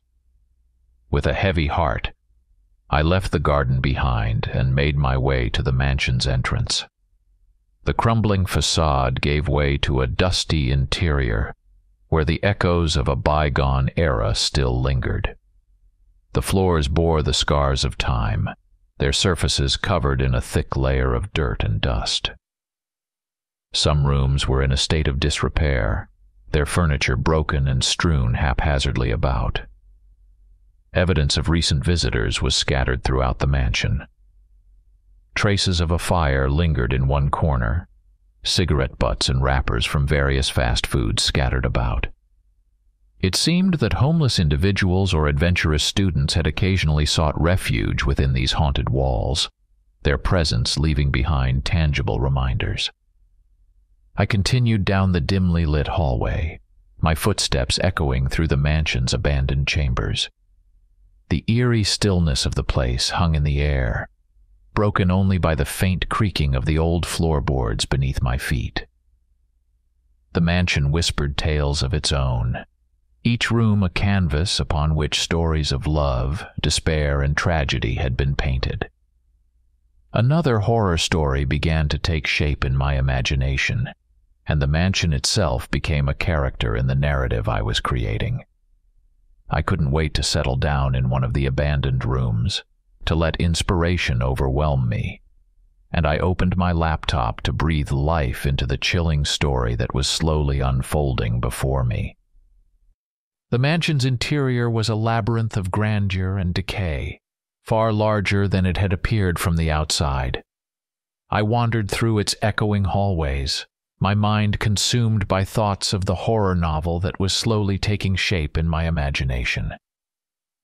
With a heavy heart, I left the garden behind and made my way to the mansion's entrance. The crumbling facade gave way to a dusty interior, where the echoes of a bygone era still lingered. The floors bore the scars of time, their surfaces covered in a thick layer of dirt and dust. Some rooms were in a state of disrepair, their furniture broken and strewn haphazardly about. Evidence of recent visitors was scattered throughout the mansion. Traces of a fire lingered in one corner, cigarette butts and wrappers from various fast foods scattered about. It seemed that homeless individuals or adventurous students had occasionally sought refuge within these haunted walls, their presence leaving behind tangible reminders. I continued down the dimly lit hallway, my footsteps echoing through the mansion's abandoned chambers. The eerie stillness of the place hung in the air, broken only by the faint creaking of the old floorboards beneath my feet. The mansion whispered tales of its own, each room a canvas upon which stories of love, despair, and tragedy had been painted. Another horror story began to take shape in my imagination, and the mansion itself became a character in the narrative I was creating. I couldn't wait to settle down in one of the abandoned rooms, to let inspiration overwhelm me, and I opened my laptop to breathe life into the chilling story that was slowly unfolding before me. The mansion's interior was a labyrinth of grandeur and decay, far larger than it had appeared from the outside. I wandered through its echoing hallways, my mind consumed by thoughts of the horror novel that was slowly taking shape in my imagination.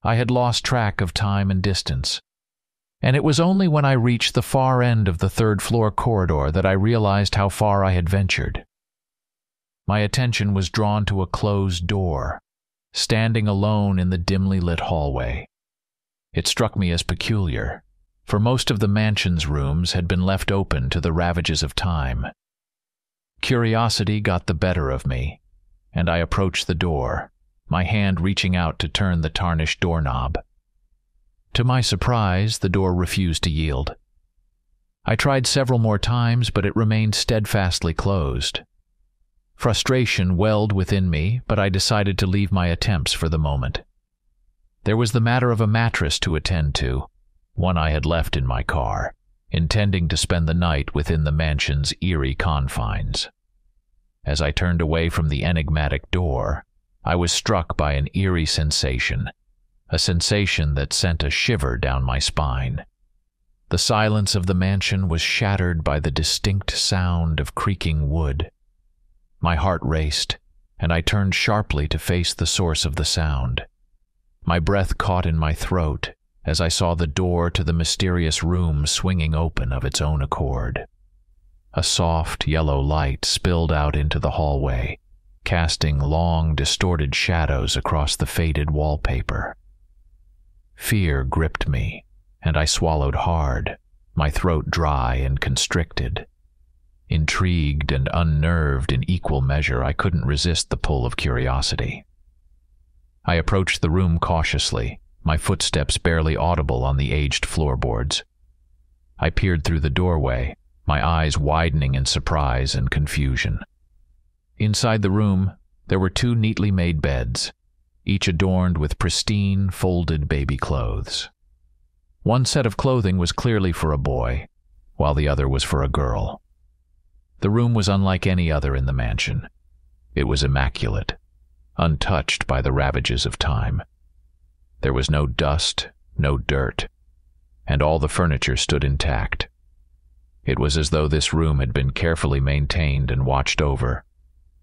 I had lost track of time and distance, and it was only when I reached the far end of the third-floor corridor that I realized how far I had ventured. My attention was drawn to a closed door, standing alone in the dimly lit hallway. It struck me as peculiar, for most of the mansion's rooms had been left open to the ravages of time. Curiosity got the better of me, and I approached the door, my hand reaching out to turn the tarnished doorknob. To my surprise, the door refused to yield. I tried several more times, but it remained steadfastly closed. Frustration welled within me, but I decided to leave my attempts for the moment. There was the matter of a mattress to attend to, one I had left in my car, intending to spend the night within the mansion's eerie confines. As I turned away from the enigmatic door, I was struck by an eerie sensation, a sensation that sent a shiver down my spine. The silence of the mansion was shattered by the distinct sound of creaking wood. My heart raced, and I turned sharply to face the source of the sound. My breath caught in my throat as I saw the door to the mysterious room swinging open of its own accord. A soft yellow light spilled out into the hallway, casting long, distorted shadows across the faded wallpaper. Fear gripped me, and I swallowed hard, my throat dry and constricted. Intrigued and unnerved in equal measure, I couldn't resist the pull of curiosity. I approached the room cautiously, my footsteps barely audible on the aged floorboards. I peered through the doorway, my eyes widening in surprise and confusion. Inside the room, there were two neatly made beds, each adorned with pristine, folded baby clothes. One set of clothing was clearly for a boy, while the other was for a girl. The room was unlike any other in the mansion. It was immaculate, untouched by the ravages of time. There was no dust, no dirt, and all the furniture stood intact. It was as though this room had been carefully maintained and watched over,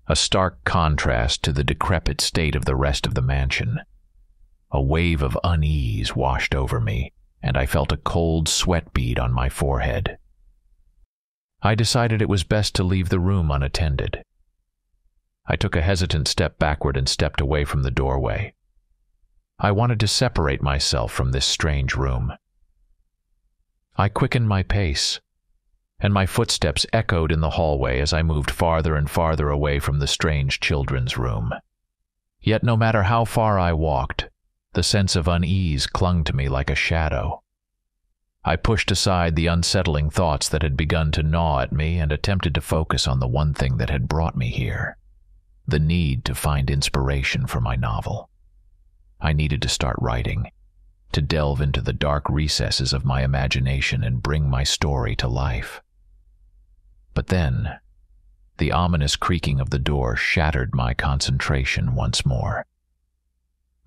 a stark contrast to the decrepit state of the rest of the mansion. A wave of unease washed over me, and I felt a cold sweat bead on my forehead. I decided it was best to leave the room unattended. I took a hesitant step backward and stepped away from the doorway. I wanted to separate myself from this strange room. I quickened my pace, and my footsteps echoed in the hallway as I moved farther and farther away from the strange children's room. Yet no matter how far I walked, the sense of unease clung to me like a shadow. I pushed aside the unsettling thoughts that had begun to gnaw at me and attempted to focus on the one thing that had brought me here, the need to find inspiration for my novel. I needed to start writing, to delve into the dark recesses of my imagination and bring my story to life. But then, the ominous creaking of the door shattered my concentration once more.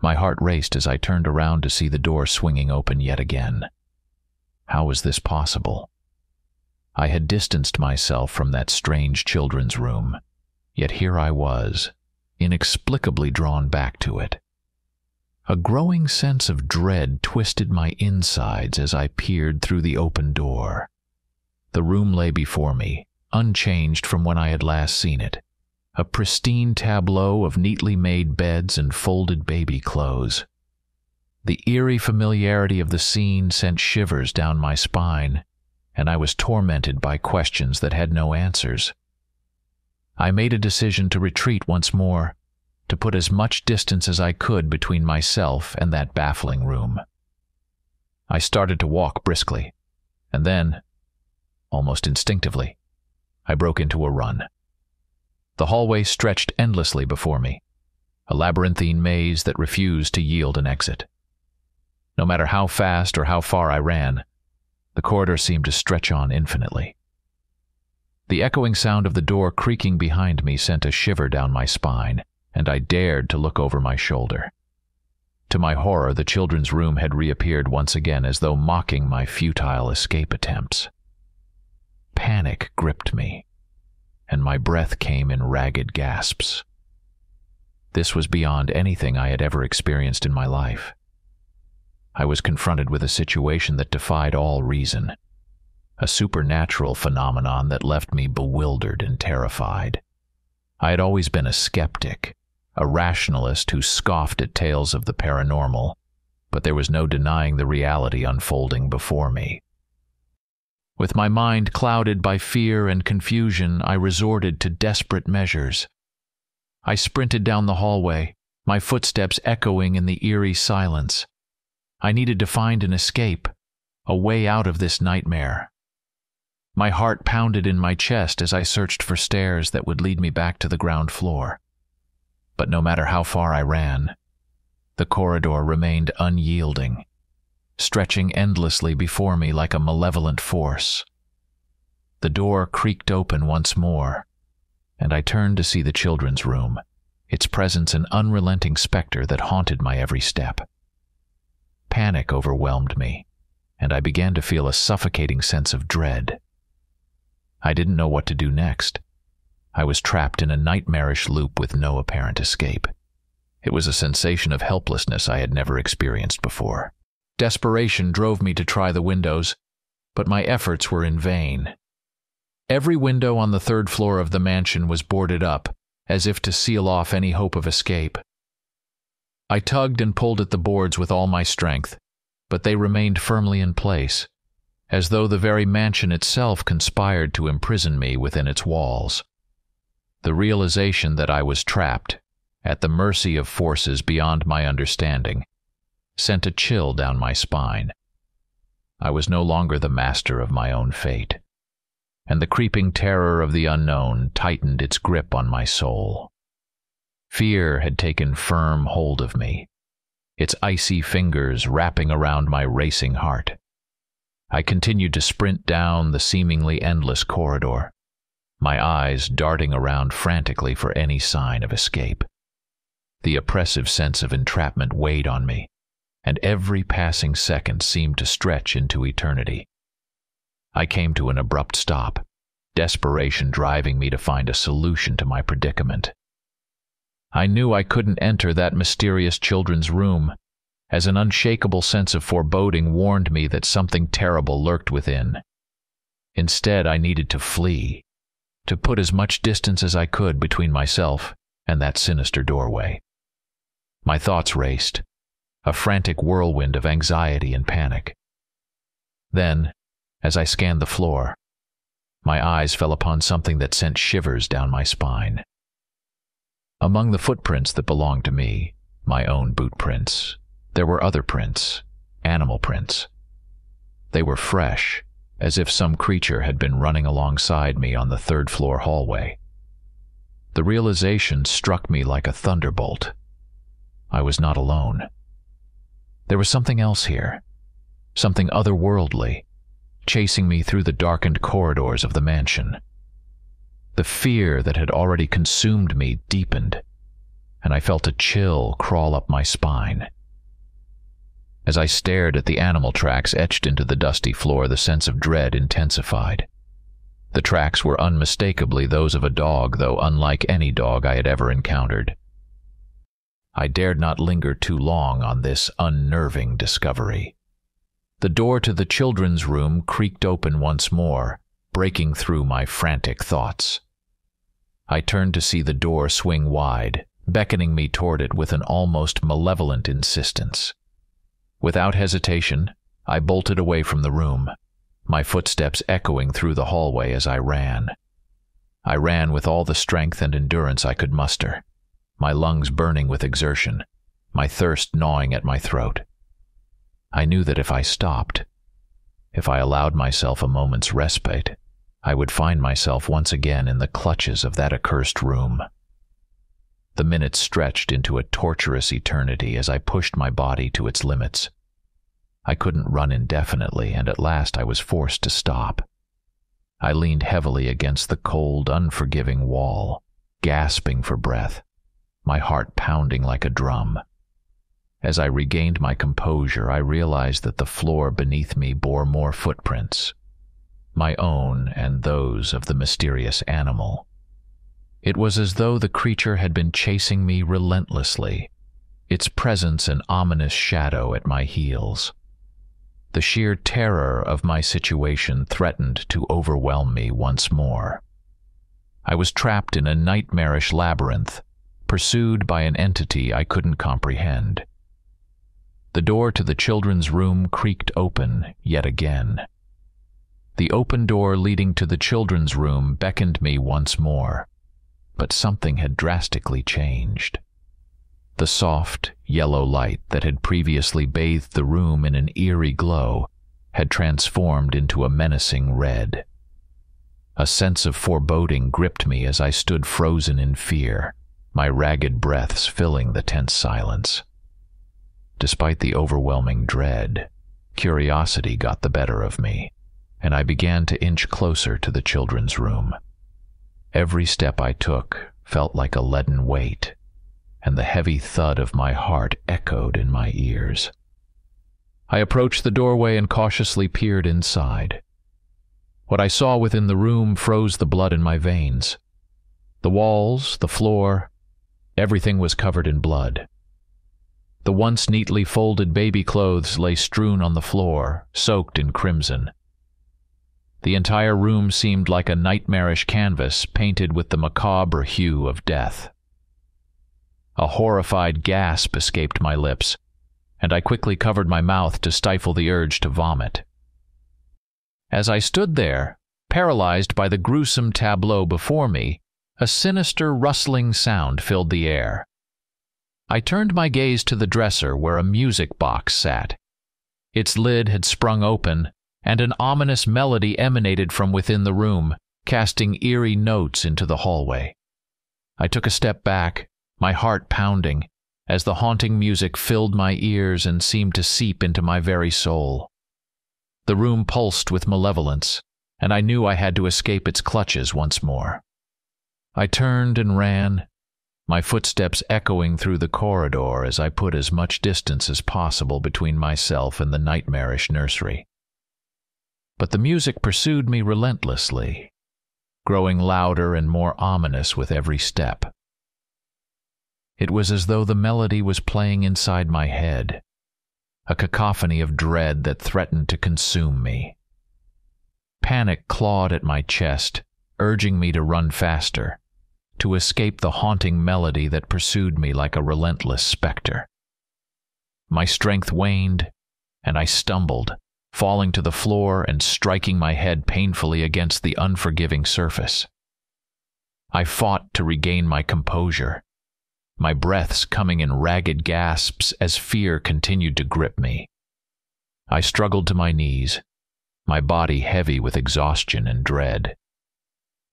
My heart raced as I turned around to see the door swinging open yet again. How was this possible? I had distanced myself from that strange children's room, yet here I was, inexplicably drawn back to it. A growing sense of dread twisted my insides as I peered through the open door. The room lay before me, unchanged from when I had last seen it, a pristine tableau of neatly made beds and folded baby clothes. The eerie familiarity of the scene sent shivers down my spine, and I was tormented by questions that had no answers. I made a decision to retreat once more, to put as much distance as I could between myself and that baffling room. I started to walk briskly, and then, almost instinctively, I broke into a run. The hallway stretched endlessly before me, a labyrinthine maze that refused to yield an exit. No matter how fast or how far I ran, the corridor seemed to stretch on infinitely. The echoing sound of the door creaking behind me sent a shiver down my spine, and I dared to look over my shoulder. To my horror, the children's room had reappeared once again, as though mocking my futile escape attempts. Panic gripped me, and my breath came in ragged gasps. This was beyond anything I had ever experienced in my life. I was confronted with a situation that defied all reason, a supernatural phenomenon that left me bewildered and terrified. I had always been a skeptic, a rationalist who scoffed at tales of the paranormal, but there was no denying the reality unfolding before me. With my mind clouded by fear and confusion, I resorted to desperate measures. I sprinted down the hallway, my footsteps echoing in the eerie silence. I needed to find an escape, a way out of this nightmare. My heart pounded in my chest as I searched for stairs that would lead me back to the ground floor. But no matter how far I ran, the corridor remained unyielding, stretching endlessly before me like a malevolent force. The door creaked open once more, and I turned to see the children's room, its presence an unrelenting specter that haunted my every step. Panic overwhelmed me, and I began to feel a suffocating sense of dread. I didn't know what to do next. I was trapped in a nightmarish loop with no apparent escape. It was a sensation of helplessness I had never experienced before. Desperation drove me to try the windows, but my efforts were in vain. Every window on the third floor of the mansion was boarded up, as if to seal off any hope of escape. I tugged and pulled at the boards with all my strength, but they remained firmly in place, as though the very mansion itself conspired to imprison me within its walls. The realization that I was trapped, at the mercy of forces beyond my understanding, sent a chill down my spine. I was no longer the master of my own fate, and the creeping terror of the unknown tightened its grip on my soul. Fear had taken firm hold of me, its icy fingers wrapping around my racing heart. I continued to sprint down the seemingly endless corridor, my eyes darting around frantically for any sign of escape. The oppressive sense of entrapment weighed on me, and every passing second seemed to stretch into eternity. I came to an abrupt stop, desperation driving me to find a solution to my predicament. I knew I couldn't enter that mysterious children's room, as an unshakable sense of foreboding warned me that something terrible lurked within. Instead, I needed to flee, to put as much distance as I could between myself and that sinister doorway. My thoughts raced, a frantic whirlwind of anxiety and panic. Then, as I scanned the floor, my eyes fell upon something that sent shivers down my spine. Among the footprints that belonged to me, my own boot prints, there were other prints, animal prints. They were fresh, as if some creature had been running alongside me on the third-floor hallway. The realization struck me like a thunderbolt. I was not alone. There was something else here, something otherworldly, chasing me through the darkened corridors of the mansion. The fear that had already consumed me deepened, and I felt a chill crawl up my spine. As I stared at the animal tracks etched into the dusty floor, the sense of dread intensified. The tracks were unmistakably those of a dog, though unlike any dog I had ever encountered. I dared not linger too long on this unnerving discovery. The door to the children's room creaked open once more, breaking through my frantic thoughts. I turned to see the door swing wide, beckoning me toward it with an almost malevolent insistence. Without hesitation, I bolted away from the room, my footsteps echoing through the hallway as I ran. I ran with all the strength and endurance I could muster, my lungs burning with exertion, my thirst gnawing at my throat. I knew that if I stopped, if I allowed myself a moment's respite, I would find myself once again in the clutches of that accursed room. The minutes stretched into a torturous eternity as I pushed my body to its limits. I couldn't run indefinitely, and at last I was forced to stop. I leaned heavily against the cold, unforgiving wall, gasping for breath, my heart pounding like a drum. As I regained my composure, I realized that the floor beneath me bore more footprints, my own and those of the mysterious animal. It was as though the creature had been chasing me relentlessly, its presence an ominous shadow at my heels. The sheer terror of my situation threatened to overwhelm me once more. I was trapped in a nightmarish labyrinth, pursued by an entity I couldn't comprehend. The door to the children's room creaked open yet again. The open door leading to the children's room beckoned me once more, but something had drastically changed. The soft, yellow light that had previously bathed the room in an eerie glow had transformed into a menacing red. A sense of foreboding gripped me as I stood frozen in fear, my ragged breaths filling the tense silence. Despite the overwhelming dread, curiosity got the better of me, and I began to inch closer to the children's room. Every step I took felt like a leaden weight, and the heavy thud of my heart echoed in my ears. I approached the doorway and cautiously peered inside. What I saw within the room froze the blood in my veins. The walls, the floor, everything was covered in blood. The once neatly folded baby clothes lay strewn on the floor, soaked in crimson. The entire room seemed like a nightmarish canvas painted with the macabre hue of death. A horrified gasp escaped my lips, and I quickly covered my mouth to stifle the urge to vomit. As I stood there, paralyzed by the gruesome tableau before me, a sinister rustling sound filled the air. I turned my gaze to the dresser where a music box sat. Its lid had sprung open, and an ominous melody emanated from within the room, casting eerie notes into the hallway. I took a step back, my heart pounding, as the haunting music filled my ears and seemed to seep into my very soul. The room pulsed with malevolence, and I knew I had to escape its clutches once more. I turned and ran, my footsteps echoing through the corridor as I put as much distance as possible between myself and the nightmarish nursery. But the music pursued me relentlessly, growing louder and more ominous with every step. It was as though the melody was playing inside my head, a cacophony of dread that threatened to consume me. Panic clawed at my chest, urging me to run faster, to escape the haunting melody that pursued me like a relentless specter. My strength waned, and I stumbled, falling to the floor and striking my head painfully against the unforgiving surface. I fought to regain my composure, my breaths coming in ragged gasps as fear continued to grip me. I struggled to my knees, my body heavy with exhaustion and dread.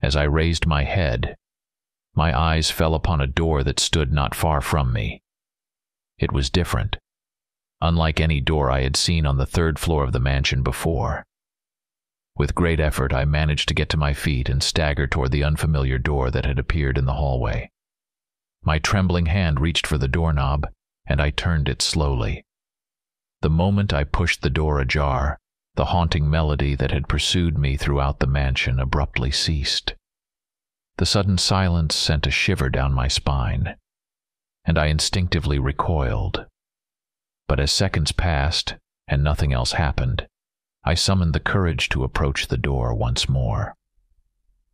As I raised my head, my eyes fell upon a door that stood not far from me. It was different, unlike any door I had seen on the third floor of the mansion before. With great effort, I managed to get to my feet and stagger toward the unfamiliar door that had appeared in the hallway. My trembling hand reached for the doorknob, and I turned it slowly. The moment I pushed the door ajar, The haunting melody that had pursued me throughout the mansion abruptly ceased. The sudden silence sent a shiver down my spine, and I instinctively recoiled. But as seconds passed and nothing else happened, I summoned the courage to approach the door once more.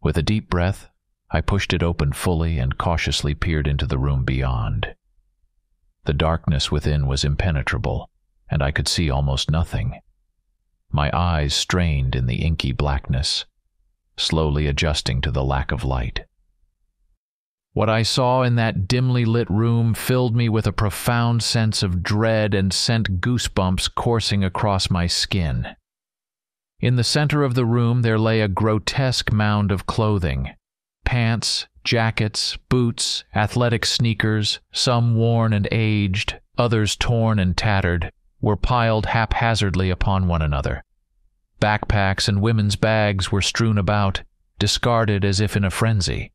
With a deep breath, I pushed it open fully and cautiously peered into the room beyond. The darkness within was impenetrable, and I could see almost nothing. My eyes strained in the inky blackness, slowly adjusting to the lack of light. What I saw in that dimly lit room filled me with a profound sense of dread and sent goosebumps coursing across my skin. In the center of the room there lay a grotesque mound of clothing. Pants, jackets, boots, athletic sneakers, some worn and aged, others torn and tattered, were piled haphazardly upon one another. Backpacks and women's bags were strewn about, discarded as if in a frenzy.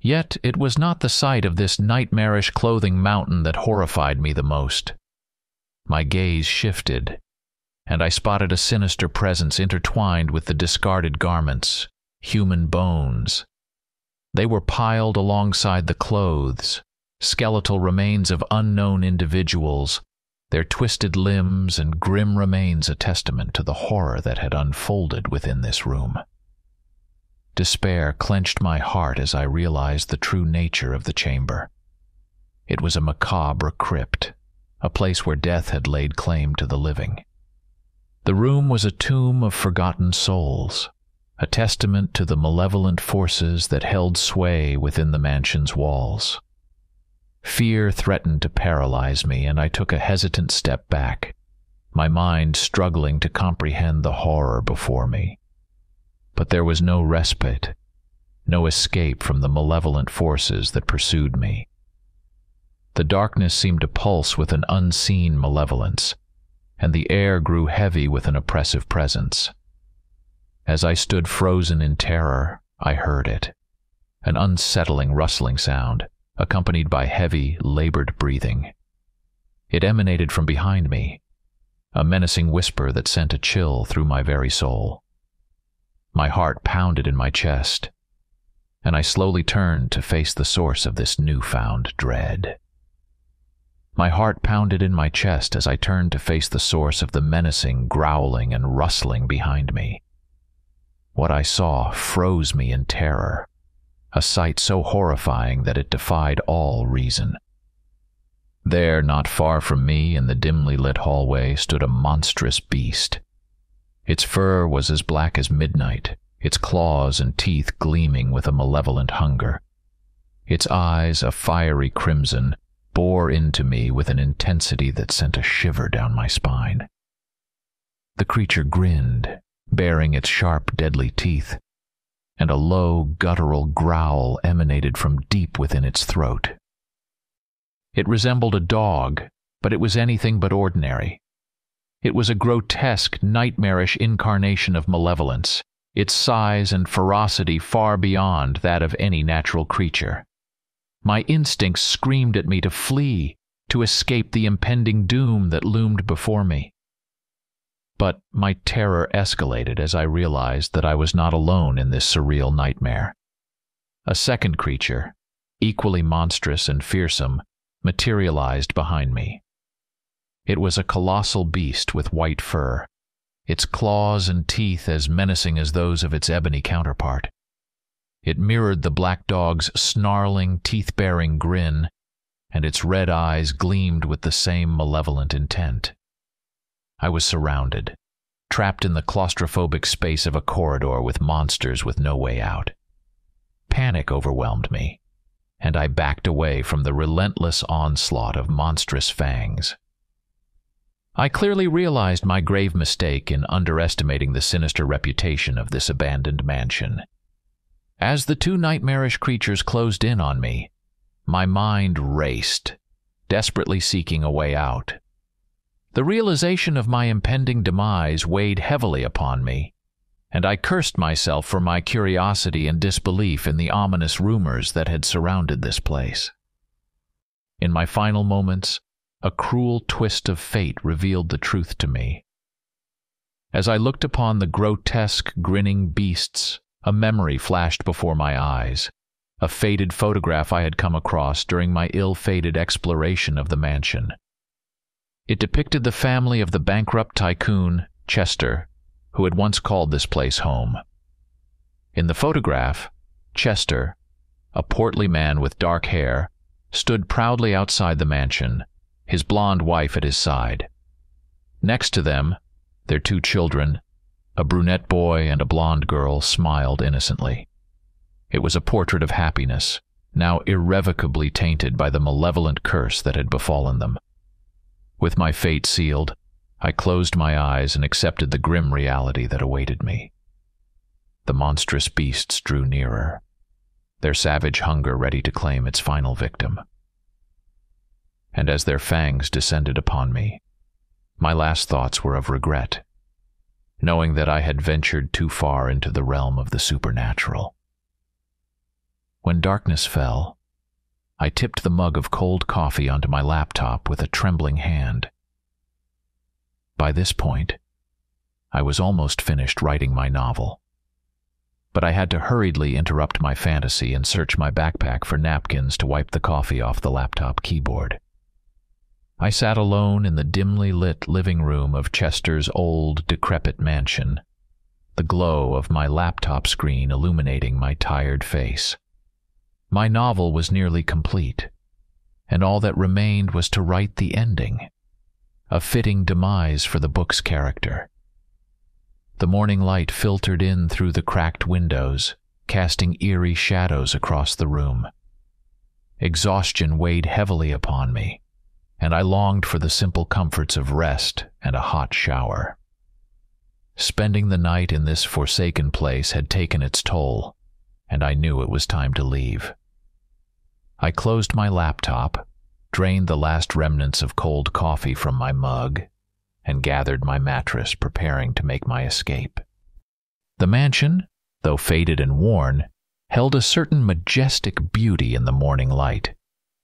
Yet it was not the sight of this nightmarish clothing mountain that horrified me the most. My gaze shifted, and I spotted a sinister presence intertwined with the discarded garments, human bones. They were piled alongside the clothes, skeletal remains of unknown individuals, their twisted limbs and grim remains a testament to the horror that had unfolded within this room. Despair clenched my heart as I realized the true nature of the chamber. It was a macabre crypt, a place where death had laid claim to the living. The room was a tomb of forgotten souls, a testament to the malevolent forces that held sway within the mansion's walls. Fear threatened to paralyze me, and I took a hesitant step back, my mind struggling to comprehend the horror before me. But there was no respite, no escape from the malevolent forces that pursued me. The darkness seemed to pulse with an unseen malevolence, and the air grew heavy with an oppressive presence. As I stood frozen in terror, I heard it, an unsettling rustling sound, accompanied by heavy, labored breathing. It emanated from behind me, a menacing whisper that sent a chill through my very soul. My heart pounded in my chest, and I slowly turned to face the source of this newfound dread. My heart pounded in my chest as I turned to face the source of the menacing growling and rustling behind me. What I saw froze me in terror, a sight so horrifying that it defied all reason. There, not far from me, in the dimly lit hallway, stood a monstrous beast. Its fur was as black as midnight, its claws and teeth gleaming with a malevolent hunger. Its eyes, a fiery crimson, bore into me with an intensity that sent a shiver down my spine. The creature grinned, baring its sharp, deadly teeth, and a low, guttural growl emanated from deep within its throat. It resembled a dog, but it was anything but ordinary. It was a grotesque, nightmarish incarnation of malevolence, its size and ferocity far beyond that of any natural creature. My instincts screamed at me to flee, to escape the impending doom that loomed before me. But my terror escalated as I realized that I was not alone in this surreal nightmare. A second creature, equally monstrous and fearsome, materialized behind me. It was a colossal beast with white fur, its claws and teeth as menacing as those of its ebony counterpart. It mirrored the black dog's snarling, teeth-baring grin, and its red eyes gleamed with the same malevolent intent. I was surrounded, trapped in the claustrophobic space of a corridor with monsters with no way out. Panic overwhelmed me, and I backed away from the relentless onslaught of monstrous fangs. I clearly realized my grave mistake in underestimating the sinister reputation of this abandoned mansion. As the two nightmarish creatures closed in on me, my mind raced, desperately seeking a way out. The realization of my impending demise weighed heavily upon me, and I cursed myself for my curiosity and disbelief in the ominous rumors that had surrounded this place. In my final moments, a cruel twist of fate revealed the truth to me. As I looked upon the grotesque, grinning beasts, a memory flashed before my eyes, a faded photograph I had come across during my ill-fated exploration of the mansion. It depicted the family of the bankrupt tycoon, Chester, who had once called this place home. In the photograph, Chester, a portly man with dark hair, stood proudly outside the mansion, his blonde wife at his side. Next to them, their two children, a brunette boy and a blonde girl, smiled innocently. It was a portrait of happiness, now irrevocably tainted by the malevolent curse that had befallen them. With my fate sealed, I closed my eyes and accepted the grim reality that awaited me. The monstrous beasts drew nearer, their savage hunger ready to claim its final victim. And as their fangs descended upon me, my last thoughts were of regret, knowing that I had ventured too far into the realm of the supernatural. When darkness fell, I tipped the mug of cold coffee onto my laptop with a trembling hand. By this point, I was almost finished writing my novel, but I had to hurriedly interrupt my fantasy and search my backpack for napkins to wipe the coffee off the laptop keyboard. I sat alone in the dimly lit living room of Chester's old, decrepit mansion, the glow of my laptop screen illuminating my tired face. My novel was nearly complete, and all that remained was to write the ending, a fitting demise for the book's character. The morning light filtered in through the cracked windows, casting eerie shadows across the room. Exhaustion weighed heavily upon me, and I longed for the simple comforts of rest and a hot shower. Spending the night in this forsaken place had taken its toll, and I knew it was time to leave. I closed my laptop, drained the last remnants of cold coffee from my mug, and gathered my mattress, preparing to make my escape. The mansion, though faded and worn, held a certain majestic beauty in the morning light,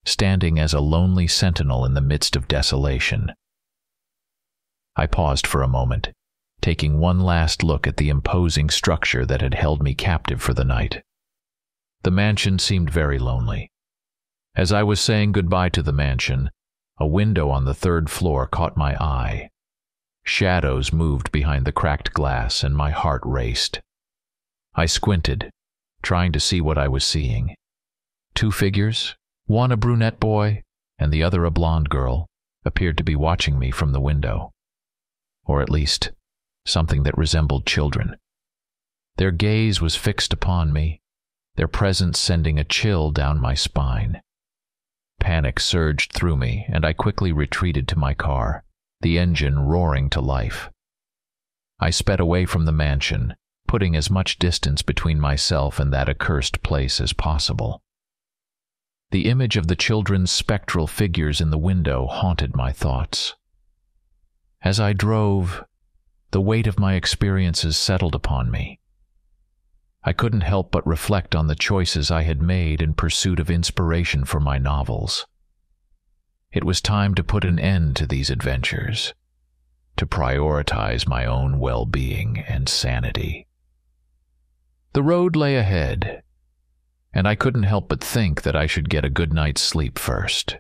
standing as a lonely sentinel in the midst of desolation. I paused for a moment, taking one last look at the imposing structure that had held me captive for the night. The mansion seemed very lonely. As I was saying goodbye to the mansion, a window on the third floor caught my eye. Shadows moved behind the cracked glass, and my heart raced. I squinted, trying to see what I was seeing. Two figures, one a brunette boy and the other a blonde girl, appeared to be watching me from the window. Or at least, something that resembled children. Their gaze was fixed upon me, their presence sending a chill down my spine. Panic surged through me, and I quickly retreated to my car, the engine roaring to life. I sped away from the mansion, putting as much distance between myself and that accursed place as possible. The image of the children's spectral figures in the window haunted my thoughts. As I drove, the weight of my experiences settled upon me. I couldn't help but reflect on the choices I had made in pursuit of inspiration for my novels. It was time to put an end to these adventures, to prioritize my own well-being and sanity. The road lay ahead, and I couldn't help but think that I should get a good night's sleep first.